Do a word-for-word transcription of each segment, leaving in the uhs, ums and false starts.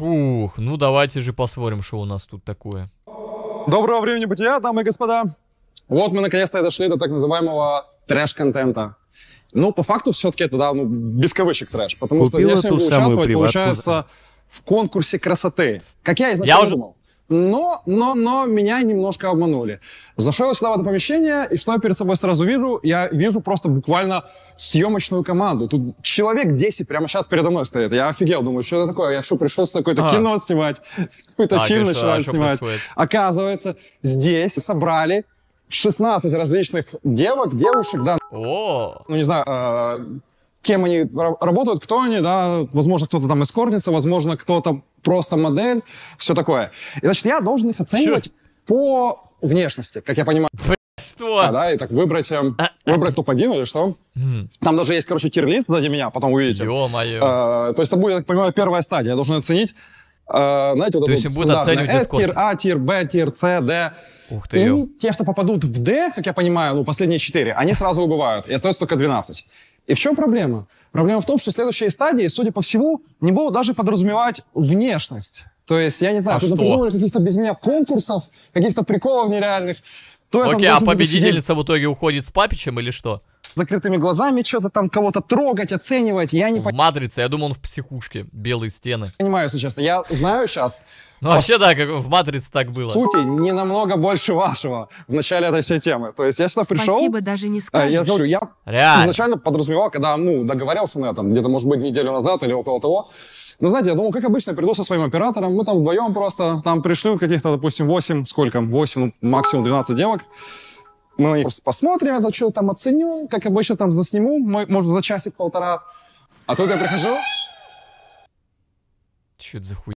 Фух, ну давайте же посмотрим, что у нас тут такое. Доброго времени бытия, дамы и господа. Вот мы наконец-то дошли до так называемого трэш-контента. Ну, по факту, все-таки это, да, ну, без кавычек трэш. Потому Купила что я сегодня участвовать, получается, в конкурсе красоты. Как я изначально я уже... думал. Но, но, но меня немножко обманули. Зашел я сюда в это помещение, и что я перед собой сразу вижу? Я вижу просто буквально съемочную команду. Тут человек десять прямо сейчас передо мной стоит. Я офигел, думаю, что это такое? Я что, пришел с какое-то а. кино снимать? Какой-то а, фильм начинаю снимать. Происходит? Оказывается, здесь собрали шестнадцать различных девок, девушек, да. О. Ну, не знаю, э, кем они работают, кто они, да. Возможно, кто-то там эскортница, возможно, кто-то просто модель, все такое. И, значит, я должен их оценивать Чё? по внешности, как я понимаю. Что? А, да, и так выбрать, э, выбрать топ один или что. Там даже есть, короче, тир-лист сзади меня, потом увидите. Ё-моё. Э, то есть это будет, я так понимаю, первая стадия. Я должен оценить, э, знаете, вот эту стандартную эс-тир, а-тир, бэ-тир, цэ-дэ. Ух ты, и ё. те, что попадут в дэ, как я понимаю, ну, последние четыре, они сразу убывают, и остается только двенадцать. И в чем проблема? Проблема в том, что следующие стадии, судя по всему, не будут даже подразумевать внешность. То есть, я не знаю, а тут напридумывали каких-то без меня конкурсов, каких-то приколов нереальных. То Окей, а победительница в итоге уходит с Папичем или что? Закрытыми глазами что-то там кого-то трогать, оценивать, я не понимаю. Матрица, я думал, он в психушке, белые стены. Понимаю, если честно, я знаю сейчас. Ну вообще да, как в Матрице так было. В сути, не намного больше вашего в начале этой всей темы. То есть я сюда пришел. Спасибо, даже не скажешь. Я говорю, я Реально. изначально подразумевал, когда, ну, договорился на этом, где-то, может быть, неделю назад или около того. Но знаете, я думал, как обычно, приду со своим оператором, мы там вдвоем просто там пришли каких-то, допустим, восемь, сколько, восемь, ну, максимум двенадцать девок. Мы посмотрим, это что там оценю, как обычно там засниму, может, за часик-полтора. А тут я прихожу. Что это за хуй?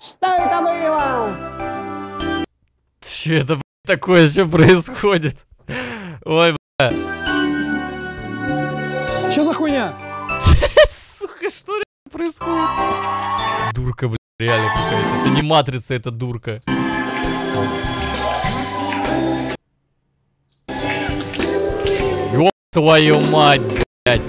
Что это было? Что это, блядь, такое, что происходит? Ой, бля. Что за хуйня? Сука, что реально происходит? Дурка, блядь, реально какая-то. Это не матрица, это дурка. Твою мать, блядь.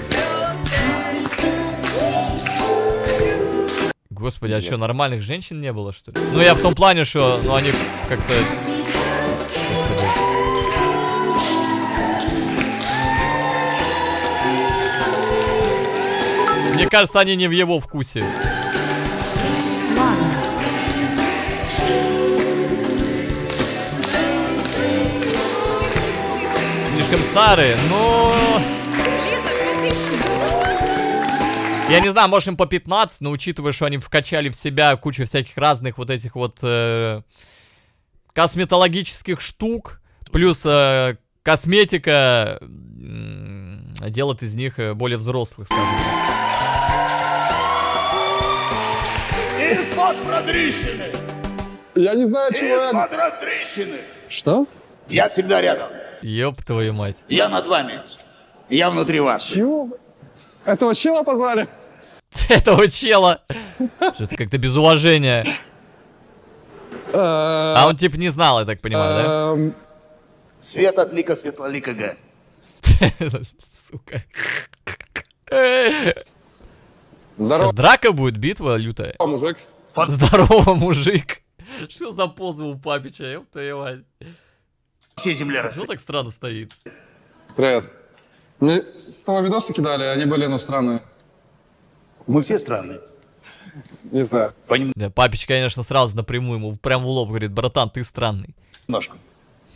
Господи, а что, нормальных женщин не было, что ли? Ну, я в том плане, что, ну, они как-то... Мне кажется, они не в его вкусе. Старые, но... Я не знаю, может им по пятнадцать, но учитывая, что они вкачали в себя кучу всяких разных вот этих вот э, косметологических штук, плюс э, косметика э, делает из них более взрослых, скажем так. Из-под продрищенных! Я не знаю, чего я... Из-под раздрищенных! Что? Я всегда рядом. Ёб твою мать. Я над вами. Я внутри вас. Чего? Этого чела позвали? Этого чела? Что-то как-то без уважения. А он типа не знал, я так понимаю, да? Свет от лика светлоликого. Сука. Здорово. Драка будет, битва лютая. Мужик. Здорово, мужик. Что за поза у Папича, ёб твою мать. Все земля. Почему так странно стоит? Привет. Мне с того видосы кидали, они были, ну, странные. Мы все странные. Не знаю. Поним... Да, Папич, конечно, сразу напрямую ему прям в лоб говорит: братан, ты странный. Ножка.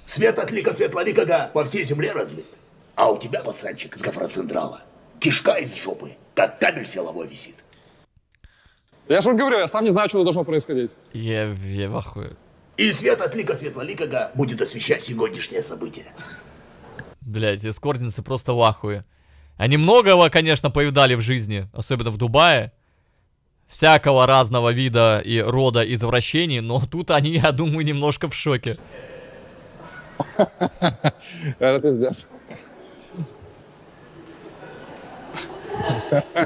Свет от лика светлоликого по всей земле разлит. А у тебя, пацанчик, с гофроцентрала кишка из жопы, как кабель силовой висит. Я же вам говорю, я сам не знаю, что должно происходить. Я, я в ахуе. И свет от лика светлоликого будет освещать сегодняшнее событие. Блять, эскортницы просто в ахуе. Они многого, конечно, повидали в жизни, особенно в Дубае. Всякого разного вида и рода извращений, но тут они, я думаю, немножко в шоке. Это пиздец.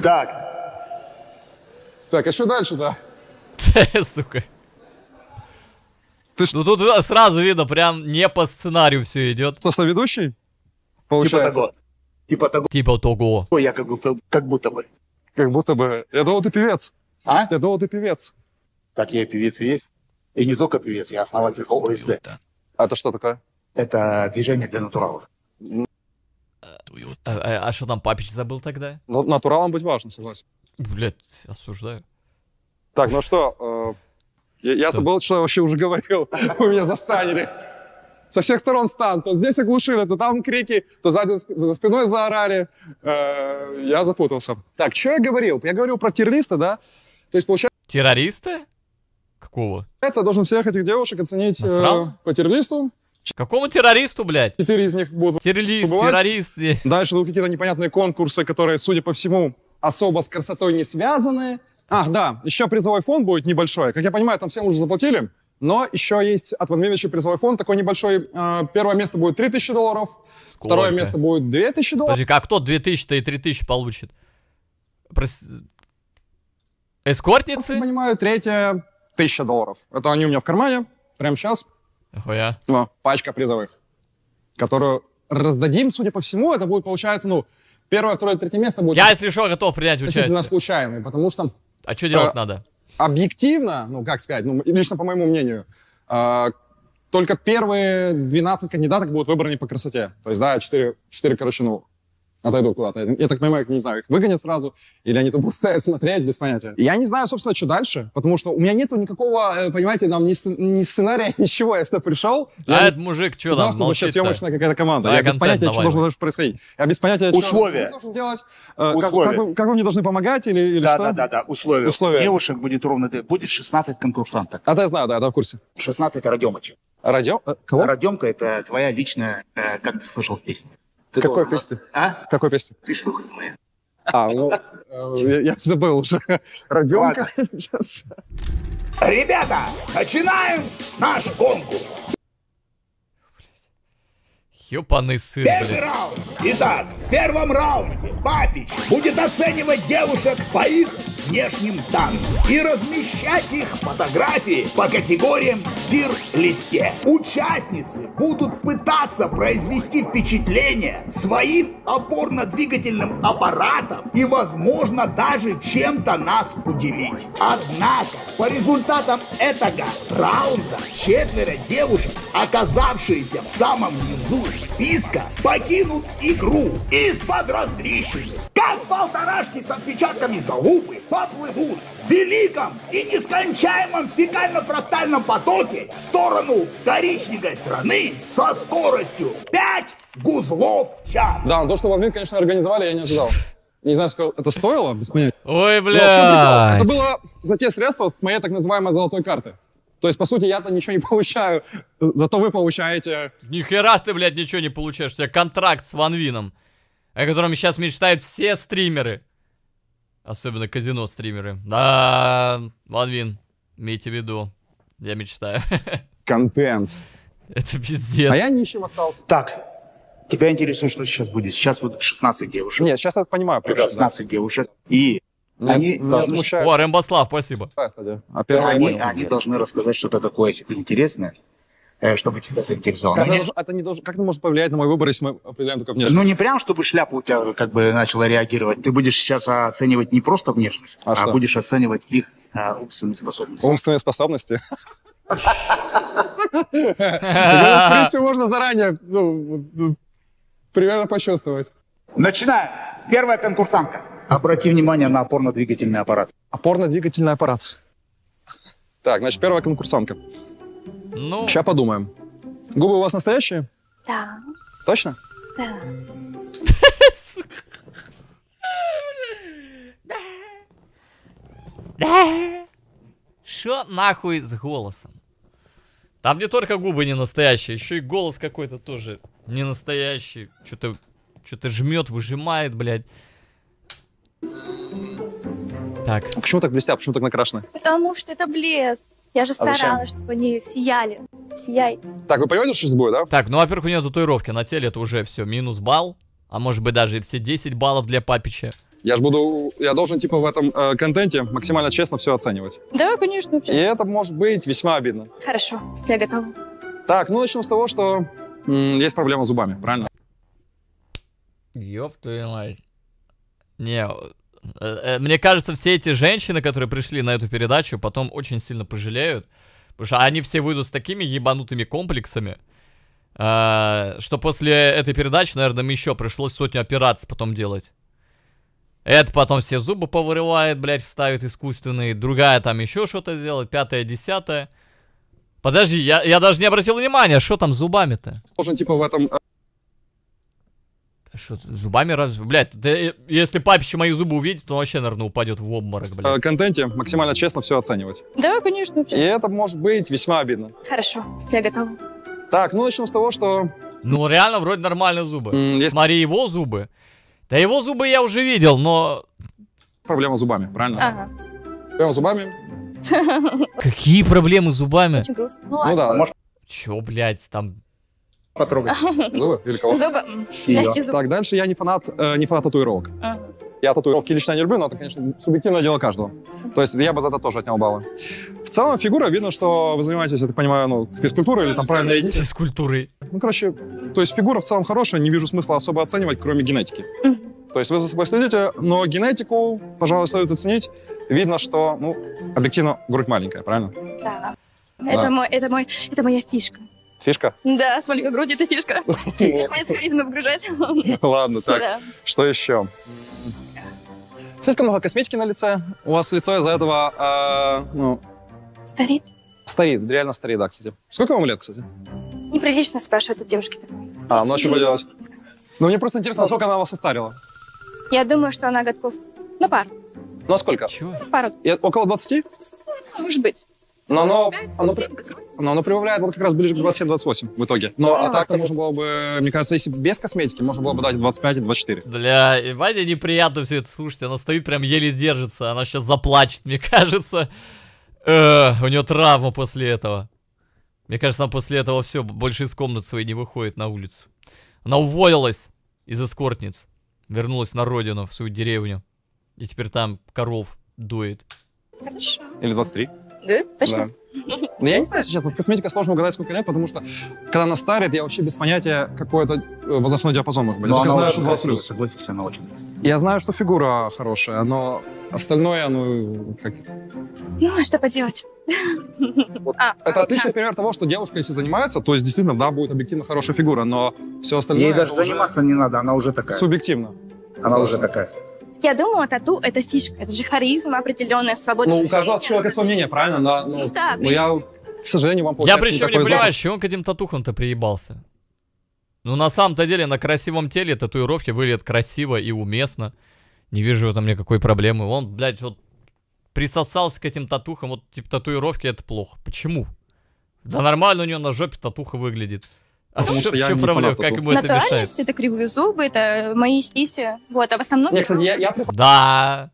Так. Так, а что дальше-то? Сука. Ну тут сразу видно, прям не по сценарию все идет. Кто соведущий? Получается. Типа того. Типа того. Типа того. Я как, как будто бы. Как будто бы. Я думал, ты певец. А? Я думал, ты певец. Так я и певец и есть. И не только певец, я основатель О С Д. А это что такое? Это движение для натуралов. А, а что там Папич забыл тогда? Ну, натуралом быть важно, согласен. Блять, осуждаю. Так, ну что, э, я, я забыл, что я вообще уже говорил. Вы меня застанили. Со всех сторон стан. То здесь оглушили, то там крики, то сзади, за спиной заорали. Э, я запутался. Так, что я говорил? Я говорил про террориста, да? То есть, получается... Террориста? Какого? Я должен всех этих девушек оценить э, по террористу. Какому террористу, блядь? Четыре из них будут. Террорист, террорист. Дальше тут какие-то непонятные конкурсы, которые, судя по всему, особо с красотой не связаны. Ах, да, еще призовой фонд будет небольшой. Как я понимаю, там всем уже заплатили. Но еще есть от OneWin еще призовой фонд такой небольшой. Первое место будет три тысячи долларов. Сколько? Второе место будет две тысячи долларов. Подожди, а кто две тысячи-то и три тысячи получит? Прос... Эскортницы? Я понимаю, третье тысяча долларов. Это они у меня в кармане. Прямо сейчас. Охуя. Ну, пачка призовых, которую раздадим, судя по всему, это будет, получается, ну, первое, второе, третье место будет... Я, если что, готов принять участие. Случайный, потому что... А что делать э, надо? Объективно, ну, как сказать, ну, лично по моему мнению, э, только первые двенадцать кандидаток будут выбраны по красоте. То есть, да, четыре, четыре короче, ну, отойдут куда-то. Я так понимаю, не знаю, их выгонят сразу, или они тут будут стоять смотреть, без понятия. Я не знаю, собственно, что дальше, потому что у меня нету никакого, понимаете, нам ни, ни сценария, ничего. Я сюда пришел, а я этот мужик что знал, там, что вообще съемочная какая-то команда. Давай я без понятия, давай, что должно дальше происходить. Я без понятия, условия. Что должен делать. Условия. Как, как, вы, как вы мне должны помогать или, или да, что? Да, да, да, условия. условия. Девушек будет ровно, будет шестнадцать конкурсанток. А ты знаю, да, да, в курсе. шестнадцать радемочек. Радем? Кого? Радемка — это твоя личная, как ты слышал в песне. Ты Какой должен... песни? А? Какой песни? Ты что, моя? А, ну, я, я забыл уже. Радёнка. Ребята, начинаем наш конкурс. Ёпаный сын, блядь. Первый раунд. Итак, в первом раунде Папич будет оценивать девушек по их внешним данным и размещать их фотографии по категориям в тир-листе. Участницы будут пытаться произвести впечатление своим опорно-двигательным аппаратом и, возможно, даже чем-то нас удивить. Однако, по результатам этого раунда четверо девушек, оказавшиеся в самом низу списка, покинут игру из-под раздрищенных, как полторашки с отпечатками залупы, поплывут в великом и нескончаемом фекально-фрактальном потоке в сторону коричневой страны со скоростью пять гузлов в час. Да, то, что OneWin, конечно, организовали, я не ожидал. Не знаю, сколько это стоило, без понятия. Ой, бля. Это было за те средства с моей так называемой золотой карты. То есть, по сути, я-то ничего не получаю, зато вы получаете... Нихера ты, блядь, ничего не получаешь. У тебя контракт с OneWin, о котором сейчас мечтают все стримеры. Особенно казино-стримеры. Да, OneWin, имейте в виду. Я мечтаю. Контент. Это пиздец. А я нищим остался. Так, тебя интересует, что сейчас будет? Сейчас будут шестнадцать девушек. Нет, сейчас я понимаю. Прекрасно. шестнадцать девушек. И... Они должны... О, Рэмбослав, спасибо. А они, они должны рассказать что-то такое себе интересное, чтобы тебя заинтересовало. Они... Это не должен... Как это может повлиять на мой выбор, если мы определяем только внешность? Ну, не прям, чтобы шляпа у тебя как бы начала реагировать. Ты будешь сейчас оценивать не просто внешность, а, а будешь оценивать их а, умственные способности. Умственные способности? В принципе, можно заранее примерно почувствовать. Начинаем. Первая конкурсантка. Обрати внимание на опорно-двигательный аппарат. Опорно-двигательный аппарат. Так, значит, первая конкурсантка. Ну... Сейчас подумаем. Губы у вас настоящие? Да. Точно? Да. Да. Шо нахуй с голосом? Там не только губы не настоящие, еще и голос какой-то тоже не настоящий. Что-то что-то жмет, выжимает, блядь. Так. А почему так блестят? Почему так накрашены? Потому что это блеск. Я же старалась, а чтобы они сияли. Сияй. Так, вы понимаете, что сейчас будет, да? Так, ну, во-первых, у нее татуировки на теле, это уже все, минус балл. А может быть, даже и все десять баллов для Папича. Я ж буду, я должен, типа, в этом э, контенте максимально честно все оценивать. Да, конечно. И это может быть весьма обидно. Хорошо, я готова. Так, ну, начнем с того, что есть проблема с зубами, правильно? Ёп твою мать. Не... Мне кажется, все эти женщины, которые пришли на эту передачу, потом очень сильно пожалеют. Потому что они все выйдут с такими ебанутыми комплексами, что после этой передачи, наверное, мне еще пришлось сотню операций потом делать. Это потом все зубы повырывает, блядь, вставит искусственные. Другая там еще что-то сделает, пятая, десятая. Подожди, я, я даже не обратил внимания, что там с зубами-то? Можно типа в этом... Что, зубами раз... Блядь, ты, если Папич мои зубы увидит, то он вообще, наверное, упадет в обморок, блядь. В контенте максимально честно все оценивать. Да, конечно. И это может быть весьма обидно. Хорошо, я готова. Так, ну начнем с того, что... Ну реально, вроде нормальные зубы. Есть... Смотри, его зубы. Да его зубы я уже видел, но... Проблема с зубами, правильно? Ага. Проблема с зубами. Какие проблемы с зубами? Очень грустно. Ну, ну да. Может... Чё, блядь, там... Потрогать. Зубы? Или кого? Зубы. Мягкие зубы. Так, дальше я не фанат, э, не фанат татуировок. А. Я татуировки лично не люблю, но это, конечно, субъективное дело каждого. То есть я бы за это тоже отнял баллы. В целом, фигура, видно, что вы занимаетесь, я так понимаю, ну, физкультурой или там правильно едите. Физкультурой. Ну, короче, то есть фигура в целом хорошая, не вижу смысла особо оценивать, кроме генетики. То есть вы за собой следите, но генетику, пожалуй, следует оценить. Видно, что, ну, объективно, грудь маленькая, правильно? Да. да. Это, мой, это, мой, это моя фишка. Фишка? Да, с маленькой грудью это фишка. Мне с харизмой погружать. Ладно, так, что еще? Слишком много косметики на лице. У вас лицо из-за этого, ну... Старит? Старит, реально старит, да, кстати. Сколько вам лет, кстати? Неприлично спрашивать у девушки такой. А, ну а что поделать? Ну, мне просто интересно, насколько она вас состарила. Я думаю, что она годков на пару. Ну, а сколько? Чего? Пару. Около двадцати? Может быть. Но оно, оно, но оно прибавляет вот как раз ближе к двадцати семи — двадцати восьми в итоге. Но а, а так можно было бы, мне кажется, если без косметики, можно было бы дать двадцать пять и двадцать четыре. Бля, Ваня неприятно все это слушать. Она стоит, прям еле держится. Она сейчас заплачет, мне кажется. Э, у нее травма после этого. Мне кажется, она после этого все, больше из комнат своей не выходит на улицу. Она уволилась из эскортниц. Вернулась на родину, в свою деревню. И теперь там коров дует. Хорошо. Или двадцать три. Да? Точно? Да. Но я не знаю сейчас, вот косметика сложно угадать, сколько лет, потому что, когда она старит, я вообще без понятия, какой это возрастной диапазон может быть. Но я только знаю, что двадцать плюс. Согласись, она очень красивая. Я знаю, что фигура хорошая, но остальное, ну, как... Ну, а что поделать? Вот. А, это а, отличный а. пример того, что девушка, если занимается, то есть действительно, да, будет объективно хорошая фигура, но все остальное... Ей даже заниматься не надо, она уже такая. Субъективно. Она уже такая. Я думала, тату — это фишка, это же харизма, определенная свобода. Ну, у каждого человека свое мнение, правильно? Но, ну, ну, да, но я, к сожалению, вам получается. Я причем не понимаю, чего он к этим татухам-то приебался. Ну, на самом-то деле, на красивом теле татуировки выглядят красиво и уместно. Не вижу в этом никакой проблемы. Он, блядь, вот присосался к этим татухам, вот, типа, татуировки — это плохо. Почему? Да нормально у него на жопе татуха выглядит. А потому что, что я не проблем, как ему это мешает? Это кривые зубы, это мои сиси. Вот, а в основном... Нет, кстати, я, я... Да.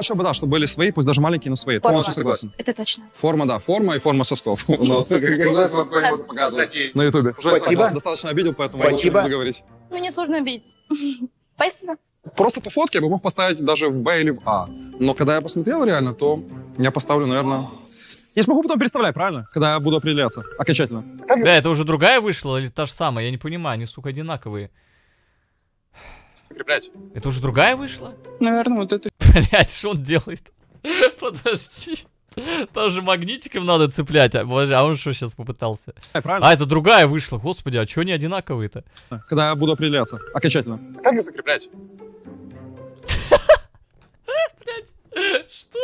Еще бы, да, чтобы были свои, пусть даже маленькие, но свои. Форма. Полностью согласен. Это точно. Форма, да, форма и форма сосков. Как нас могут показывать на ютубе. Спасибо. Достаточно обидел, поэтому я не буду говорить. Ну, не сложно обидеть. Спасибо. Просто по фотке я бы мог поставить даже в Б или в А. Но когда я посмотрел реально, то я поставлю, наверное... Я смогу потом переставлять, правильно? Когда я буду определяться окончательно. Да, это уже другая вышла или та же самая? Я не понимаю, они, сука, одинаковые. Блядь. Это уже другая вышла? Наверное, вот это... Блядь, что он делает? Подожди. Там же магнитиком надо цеплять. А он что сейчас попытался? А, это другая вышла, господи, а чего они одинаковые-то? Когда я буду определяться окончательно. Как их закреплять? Что?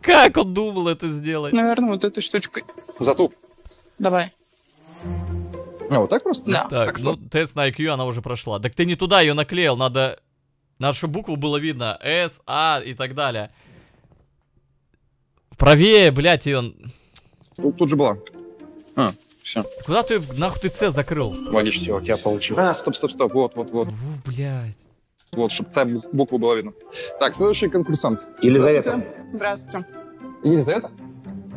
Как он думал это сделать? Наверное, вот этой штучкой. Затуп. Давай. А, вот так просто? Да. Так, так, ну, тест на ай кью она уже прошла. Так ты не туда ее наклеил, надо... Нашу букву было видно. С, А и так далее. Правее, блядь, ее... Тут, тут же была. А, все. Куда ты, нахуй, ты С закрыл? Логично, у тебя получилось. А, стоп, стоп, стоп, вот, вот, вот. Ву, блядь. Вот, чтобы С букву было видно. Так, следующий конкурсант. Елизавета. Здравствуйте. Елизавета?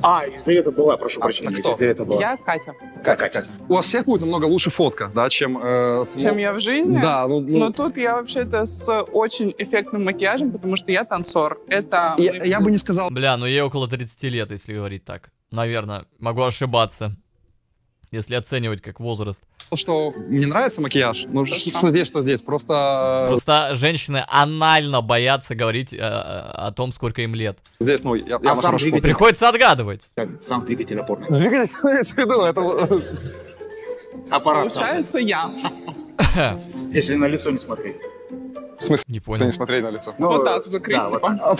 А, Елизавета была, прошу а, прощения. Елизавета была. Я Катя. Катя. Катя. Катя. У вас всех будет намного лучше фотка, да, чем... Э, с... Чем я в жизни? Да. Ну, ну... Но тут я вообще-то с очень эффектным макияжем, потому что я танцор. Это... Я, я бы не сказал... Бля, ну ей около тридцати лет, если говорить так. Наверное, могу ошибаться. если оценивать как возраст. Что не нравится макияж, ну что здесь, что здесь, просто... Просто женщины анально боятся говорить э, о том, сколько им лет. Здесь, ну, я... А я сам двигатель... Приходится отгадывать. Как? Сам двигатель опорный. Двигатель, имеется в виду, это... Аппарат. Получается я. Если на лицо не смотреть. В смысле? Не понял. Не смотреть на лицо. Ну, вот так, закрыть, типа.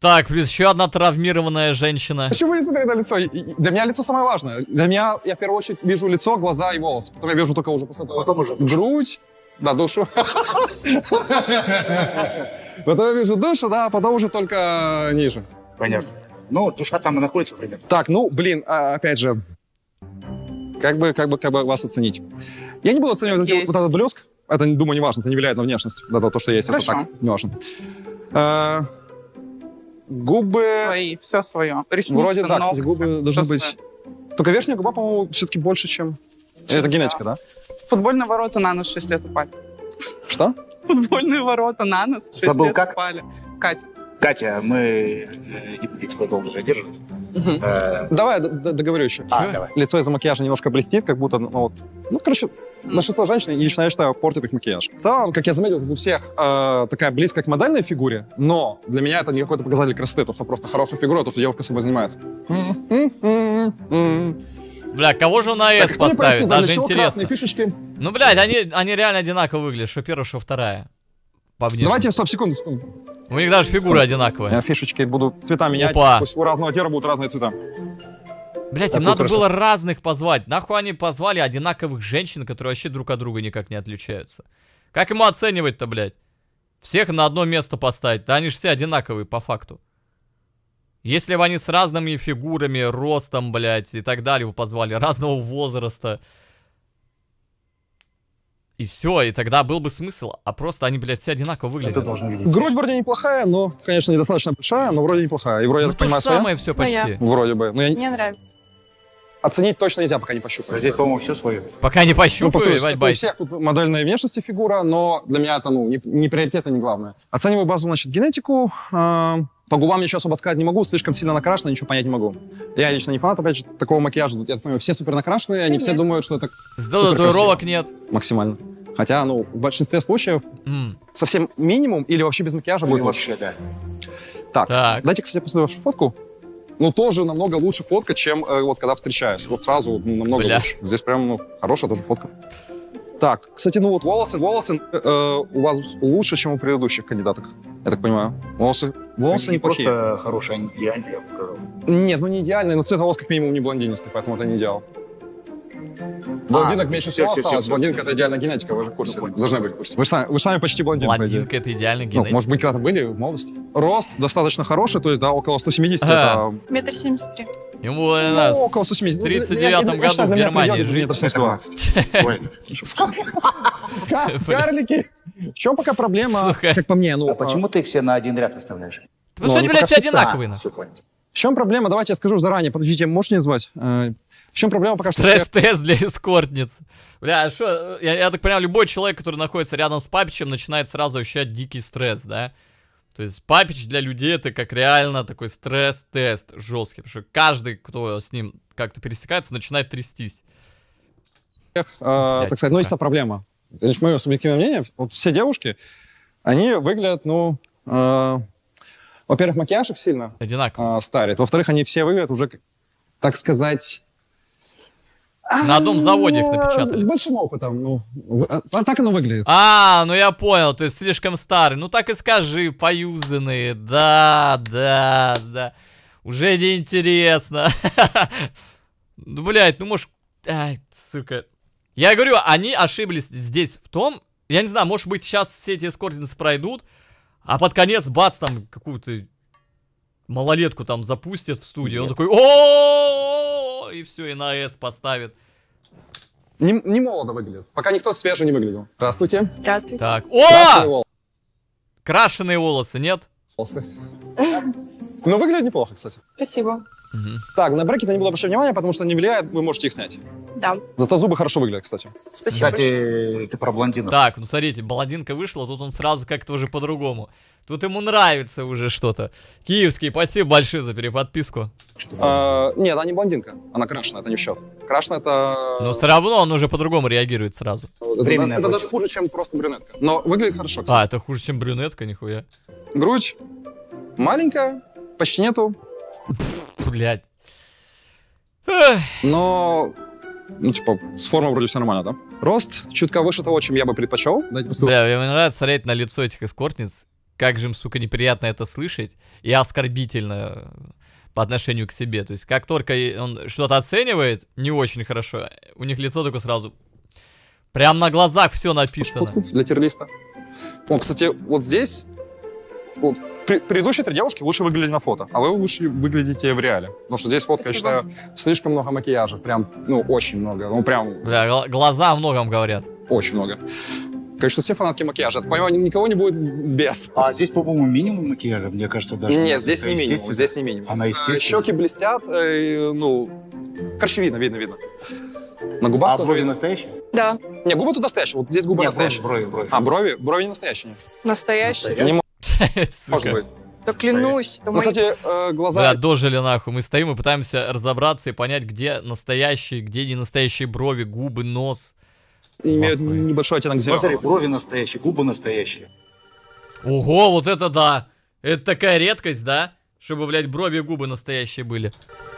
Так, плюс еще одна травмированная женщина. Почему не смотреть на лицо? Для меня лицо самое важное. Для меня, я в первую очередь вижу лицо, глаза и волосы. Потом я вижу только уже после этого. Потом уже грудь. Да, душу. Потом я вижу душу, да, потом уже только ниже. Понятно. Ну, душа там и находится, примерно. Так, ну, блин, опять же, как бы, как бы, как бы вас оценить? Я не буду оценивать вот этот блеск. Это, думаю, не важно, это не влияет на внешность. Да, то, что есть, это так, не важно. Губы... Свои, все свое. Ресницы, вроде да, ногти, кстати, губы должны быть. Свое. Только верхняя губа, по-моему, все-таки больше, чем... Чуть это генетика, да? Футбольные ворота на нос шесть лет упали. Что? Футбольные ворота на нос шесть Забыл, лет как? упали. Катя. Катя, мы не будем долго уже держим. Давай, договорю еще. Лицо из-за макияжа немножко блестит, как будто, ну вот... Ну, короче, большинство женщин, лично я считаю, портит их макияж. В целом, как я заметил, у всех такая близкая к модельной фигуре, но для меня это не какой-то показатель красоты, то, что просто хорошая фигура, то, что девушка собой занимается. Бля, кого же на S поставить? Даже интересно. Ну, блядь, они реально одинаково выглядят, что первая, что вторая. Давайте, стоп, секунду, секунду. У них даже фигуры одинаковые. Я фишечки буду цвета менять. Опа. У разного тера будут разные цвета. Блять, им надо красота. было разных позвать. Нахуй они позвали одинаковых женщин, которые вообще друг от друга никак не отличаются. Как ему оценивать-то, блядь? Всех на одно место поставить. Да они же все одинаковые, по факту. Если бы они с разными фигурами, ростом, блядь, и так далее, его позвали, разного возраста. И все, и тогда был бы смысл, а просто они, блядь, все одинаково выглядят. Это должен видеть. Грудь вроде неплохая, но, конечно, недостаточно большая, но вроде неплохая. И вроде, ну, я так понимаю, самое все своя. почти. Вроде бы. Но я... Мне нравится. Оценить точно нельзя, пока не пощупаю. Здесь, по-моему, все свое. Пока не пощупаю, ну, У всех тут модельная внешность и фигура, но для меня это, ну, не, не приоритет, а не главное. Оцениваю базу, значит, генетику. Э По губам ничего особо сказать не могу, слишком сильно накрашено, ничего понять не могу. Я лично не фанат, опять же, такого макияжа. Я понимаю, все супер накрашенные, они Конечно. все думают, что это супер красиво. нет. Максимально. Хотя, ну, в большинстве случаев mm. совсем минимум или вообще без макияжа или будет вообще, лучше. Да. Так, так, дайте, кстати, я посмотрю вашу фотку. Ну, тоже намного лучше фотка, чем э, вот когда встречаешь. Вот сразу ну, намного Бля. лучше. Здесь прям, ну, хорошая тоже фотка. Так, кстати, ну вот волосы, волосы э, у вас лучше, чем у предыдущих кандидаток, я так понимаю. Волосы, волосы не плохие. Просто хорошие, они идеальные, я бы сказал. Нет, ну не идеальные, но цвет волос как минимум не блондинистый, поэтому это не идеал. Блондинок а, меньше всего осталось, блондинка — это идеальная генетика, вы же в курсе, ну, должны быть в курсе. Вы же сами, вы же сами почти блондинка. Блондинка — это идеальная генетика. Ну, может быть, когда-то были в молодости. Рост достаточно хороший, то есть, да, около сто семьдесят. А. Это... Метр семьдесят три. Ему ну, ну, около сто семьдесят. В тридцать девятом году в Германии жить. Карлики! В чем пока проблема, как по мне? Ну, почему ты их все на один ряд выставляешь? Потому что они, блядь, все одинаковые. В чем проблема? Давайте я скажу заранее. Подождите, можешь не звать? В чем проблема пока что? Стресс-тест для эскортниц. Бля, что? Я так понимаю, любой человек, который находится рядом с Папичем, начинает сразу ощущать дикий стресс, да? То есть Папич для людей это как реально такой стресс-тест жесткий, потому что каждый, кто с ним как-то пересекается, начинает трястись. Э, э, так сказать, ну есть та проблема. Это лишь мое субъективное мнение. Вот все девушки, они выглядят, ну, э, во-первых, макияж их сильно одинаково э, старит. Во-вторых, они все выглядят уже, так сказать... На одном заводе их напечатали. С большим опытом, ну, а так оно выглядит. А, ну я понял, то есть слишком старый. Ну так и скажи, поюзанные, да, да, да. Уже неинтересно. Ну, блядь, ну может... Ай, сука. Я говорю, они ошиблись здесь в том... Я не знаю, может быть сейчас все эти эскортницы пройдут, а под конец, бац, там какую-то малолетку там запустят в студию. Он такой, о и все, и на С поставит. Не, не молодо выглядит. Пока никто свежий не выглядел. Здравствуйте. Здравствуйте. Так. О! Вол... Крашеные волосы, нет? Волосы. Ну, выглядит неплохо, кстати. Спасибо. Угу. Так, на брекеты не было больше внимания, потому что не влияет, вы можете их снять. Да. Золотозубы хорошо выглядят, кстати. Спасибо. Кстати, ты про блондинку. Так, ну смотрите, блондинка вышла, тут он сразу как-то уже по-другому. Тут ему нравится уже что-то. Киевский, спасибо большое за переподписку. А, нет, она не блондинка. Она крашена, это не в счет. Крашена это... Но все равно он уже по-другому реагирует сразу. Это, это, это даже хуже, чем просто брюнетка. Но выглядит хорошо, кстати. А, это хуже, чем брюнетка, нихуя. Грудь маленькая, почти нету. Блядь. Но... Ну, типа, с формой вроде все нормально, да? Рост чутка выше того, чем я бы предпочел. Дайте посыл... Бля, мне нравится смотреть на лицо этих эскортниц. Как же им, сука, неприятно это слышать. И оскорбительно по отношению к себе. То есть, как только он что-то оценивает, не очень хорошо. У них лицо только сразу... Прям на глазах все написано. Для тирлиста. О, кстати, вот здесь... Вот. Предыдущие три девушки лучше выглядели на фото, а вы лучше выглядите в реале. Потому что здесь фотка, я считаю, слишком много макияжа. Прям, ну, очень много. Ну, прям... Бля, глаза о многом говорят. Очень много. Конечно, все фанатки макияжа. Это, по-моему, никого не будет без. А здесь, по-моему, минимум макияжа, мне кажется, даже... Нет, здесь не минимум, здесь не минимум. Она естественная. Щеки блестят, э, ну... Короче, видно, видно, видно. На губах... А брови настоящие? Да. Не, губы тут настоящие, вот здесь губы настоящие. Брови, брови. А, брови? Брови не настоящие. Настоящие? Может быть. Да клянусь. Ну, кстати, э, глаза... Да, дожили нахуй. Мы стоим и пытаемся разобраться и понять, где настоящие, где не настоящие брови, губы, нос. Имеют Ох, небольшой оттенок зеленого. Смотри, брови настоящие, губы настоящие. Ого, вот это да. Это такая редкость, да? Чтобы, блядь, брови и губы настоящие были.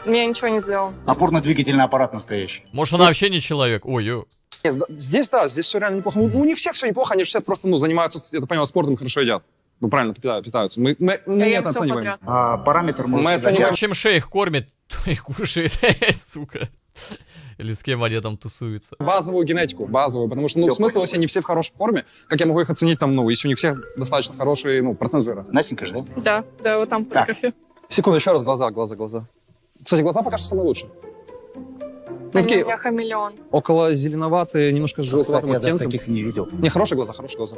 Я ничего не сделал. Опорно-двигательный аппарат настоящий. Может, она вообще не человек? Ой-ой. Нет, здесь, да, здесь все реально неплохо. У них всех все неплохо, они все просто, ну, занимаются, я понял, спортом, хорошо едят. Ну, правильно, питаются. Мы, мы, мы да это оцениваем. А, параметр мы, мы оцениваем. Чем шейх кормит, то и кушает, сука. Или с кем они там тусуются. Базовую генетику, базовую. Потому что, ну, все, смысл, если они все в хорошей форме, как я могу их оценить там, ну, если у них всех достаточно хороший, ну, процент жира. Настенька же, да? Да, да, вот там фотография. Секунду, еще раз глаза, глаза, глаза. Кстати, глаза пока что самые лучшие. Ну, такие, хамелеон. Около зеленоватые, немножко желтоватым оттенком. Я таких не видел. Не, хорошие глаза, хорошие глаза.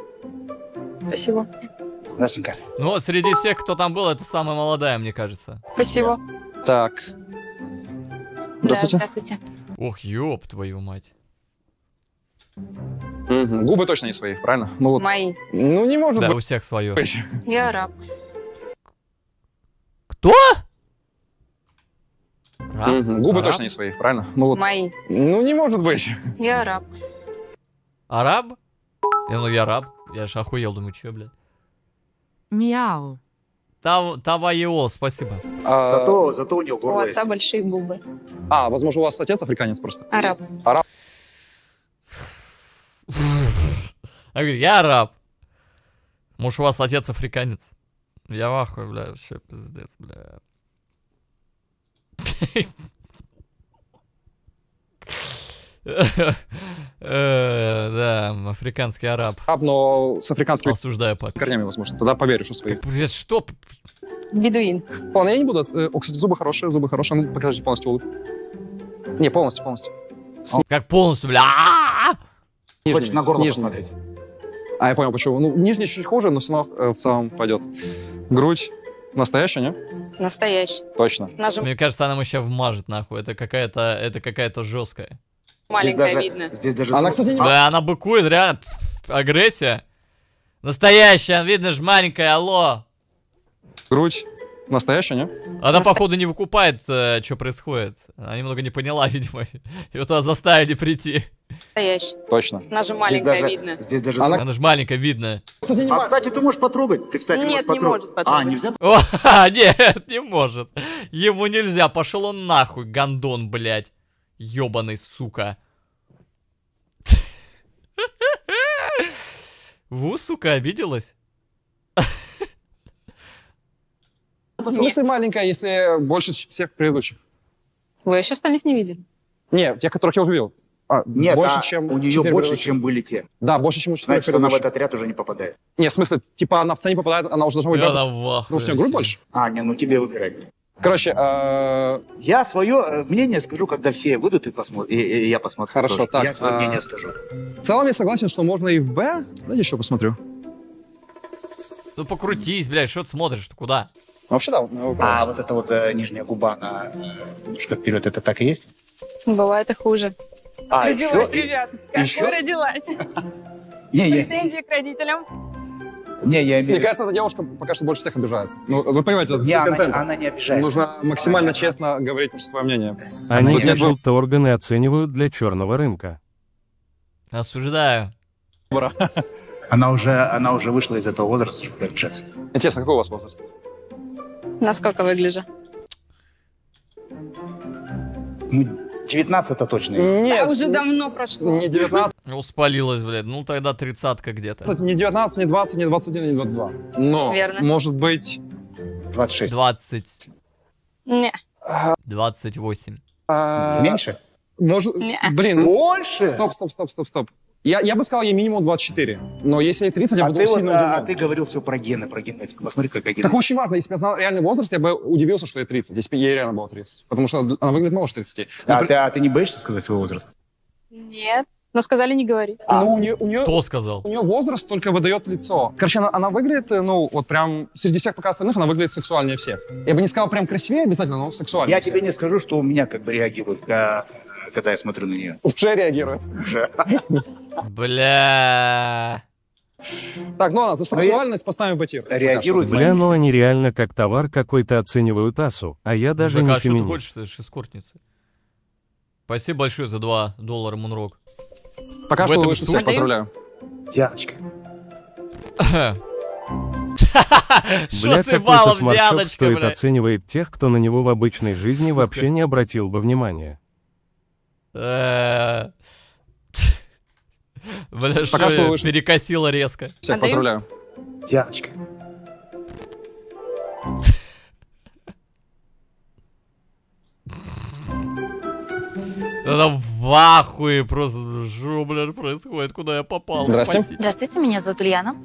Спасибо. Настенька. Ну, среди всех, кто там был, это самая молодая, мне кажется. Спасибо. Так. Здравствуйте. Да, здравствуйте. Ох, ёб твою мать. Угу. Губы точно не свои, правильно? Ну, вот. Мои. Ну, не может да, быть. Да, у всех свое. Я раб. Кто? Раб. Угу. Губы араб? Точно не свои, правильно? Ну, вот. Мои. Ну, не может быть. Я раб. Араб? Я, ну, я раб. Я же охуел, думаю, чё, блядь. Мяу. Тавайо, спасибо. А, зато, зато у него горло. У отца есть. Большие губы. А, возможно, у вас отец африканец просто. Араб. Араб. Я говорю, я араб. Может, у вас отец африканец? Я в ахуе, бля, вообще пиздец, бля. Да, африканский араб. Араб, но с африканскими корнями, возможно. Тогда поверю, что свои. Что? Бедуин. Ладно, я не буду. О, кстати, зубы хорошие, зубы хорошие. Ну, покажите полностью улыбку. Не, полностью, полностью. Как полностью, бля? Хочешь на горло посмотреть? А, я понял, почему. Ну, нижний чуть хуже, но все равно в целом пойдет. Грудь настоящая, не? Настоящая. Точно. Мне кажется, она еще вмажет, нахуй. Это какая-то, это какая-то жесткая. Маленькая здесь даже, видно. Здесь даже она, кстати, не... Да, она быкует, реально. Агрессия. Настоящая, видно же, маленькая, алло. Грудь настоящая, не? Она, Насто... походу, не выкупает, э, что происходит. Она немного не поняла, видимо. Ее туда заставили прийти. Настоящая. Точно. Она же маленькая, здесь даже, видно. Здесь даже... Она... она же маленькая, видно. Кстати, не а, м... кстати, ты можешь потрогать? Ты, кстати, нет, можешь не потрогать. Может потрогать. А, нельзя? О, ха, нет, не может. Ему нельзя, пошел он нахуй, гондон, блядь. Ёбаный, сука. Ву, сука, обиделась? В смысле маленькая, если больше всех предыдущих? Вы еще остальных не видели? Не, тех, которых я увидел. А, нет, больше, а чем у нее больше, чем были те. Да, больше, чем у четырех. Значит, предыдущих. Она в этот ряд уже не попадает. Не, в смысле, типа она в цене попадает, она уже должна быть... Ну, с нее грудь больше? А, не, ну тебе выбирать. Короче, э... я свое мнение скажу, когда все выйдут и, посмо... и, и я посмотрю. Хорошо, тоже. Так. Я свое э... мнение скажу. В целом я согласен, что можно и в Б. Давайте еще посмотрю. Ну покрутись, блядь, что ты смотришь, ты куда? Вообще да. Ну, а вот эта вот э, нижняя губа, она немножко вперед, это так и есть? Бывает и хуже. А, родилась, еще? Ребята. Как еще? Вы родилась? Претензии к родителям? Не, я обижаюсь. Мне кажется, эта девушка пока что больше всех обижается. Ну, вы понимаете, это не, она, она не обижается. Нужно максимально она честно не... говорить свое мнение. Они эти органы оценивают для черного рынка. Осуждаю. Она уже, она уже вышла из этого возраста, чтобы общаться. Интересно, какой у вас возраст? Насколько выгляжу? девятнадцать это точно. Нет, да, уже давно прошло. Не девятнадцать. Успалилась, блядь. Ну тогда тридцатка где-то. Не девятнадцать, не двадцать, не двадцать один, не двадцать два. Но, верно, может быть... двадцать шесть. двадцать. Не. двадцать восемь. А... Меньше? Может... Не. Блин, больше? Стоп, стоп, стоп, стоп, стоп. Я, я бы сказал ей минимум двадцать четыре, но если ей тридцать, я а буду ты, сильно удивлен. А ты говорил все про гены, про гены. Посмотри, как гены. Так очень важно, если бы я знал реальный возраст, я бы удивился, что ей тридцать, если бы ей реально было тридцать. Потому что она выглядит моложе тридцати. А, при... ты, а ты не боишься сказать свой возраст? Нет, но сказали не говорить. А, ну, у нее, у нее, кто сказал? У нее возраст только выдает лицо. Короче, она, она выглядит, ну, вот прям, среди всех пока остальных, она выглядит сексуальнее всех. Я бы не сказал прям красивее обязательно, но сексуальнее. Я всех. Тебе не скажу, что у меня как бы реагирует, когда я смотрю на нее. Уже реагирует. Уже. Бля. Так, ну она за сексуальность поставим ботир. Реагирует. Бля, ну они реально как товар какой-то оценивают асу, а я даже не феминист. Ты хочешь, ты же эскортница. Спасибо большое за два доллара, Мунрок. Пока что выше всех поздравляю. Яночка. Бля, какой-то смартфон стоит оценивает тех, кто на него в обычной жизни вообще не обратил бы внимания. Бля, пока что перекосило резко. Всех поздравляю. Яночка. Она в ахуе просто, что, блядь, происходит, куда я попал? Здравствуйте. Здравствуйте, меня зовут Ульяна.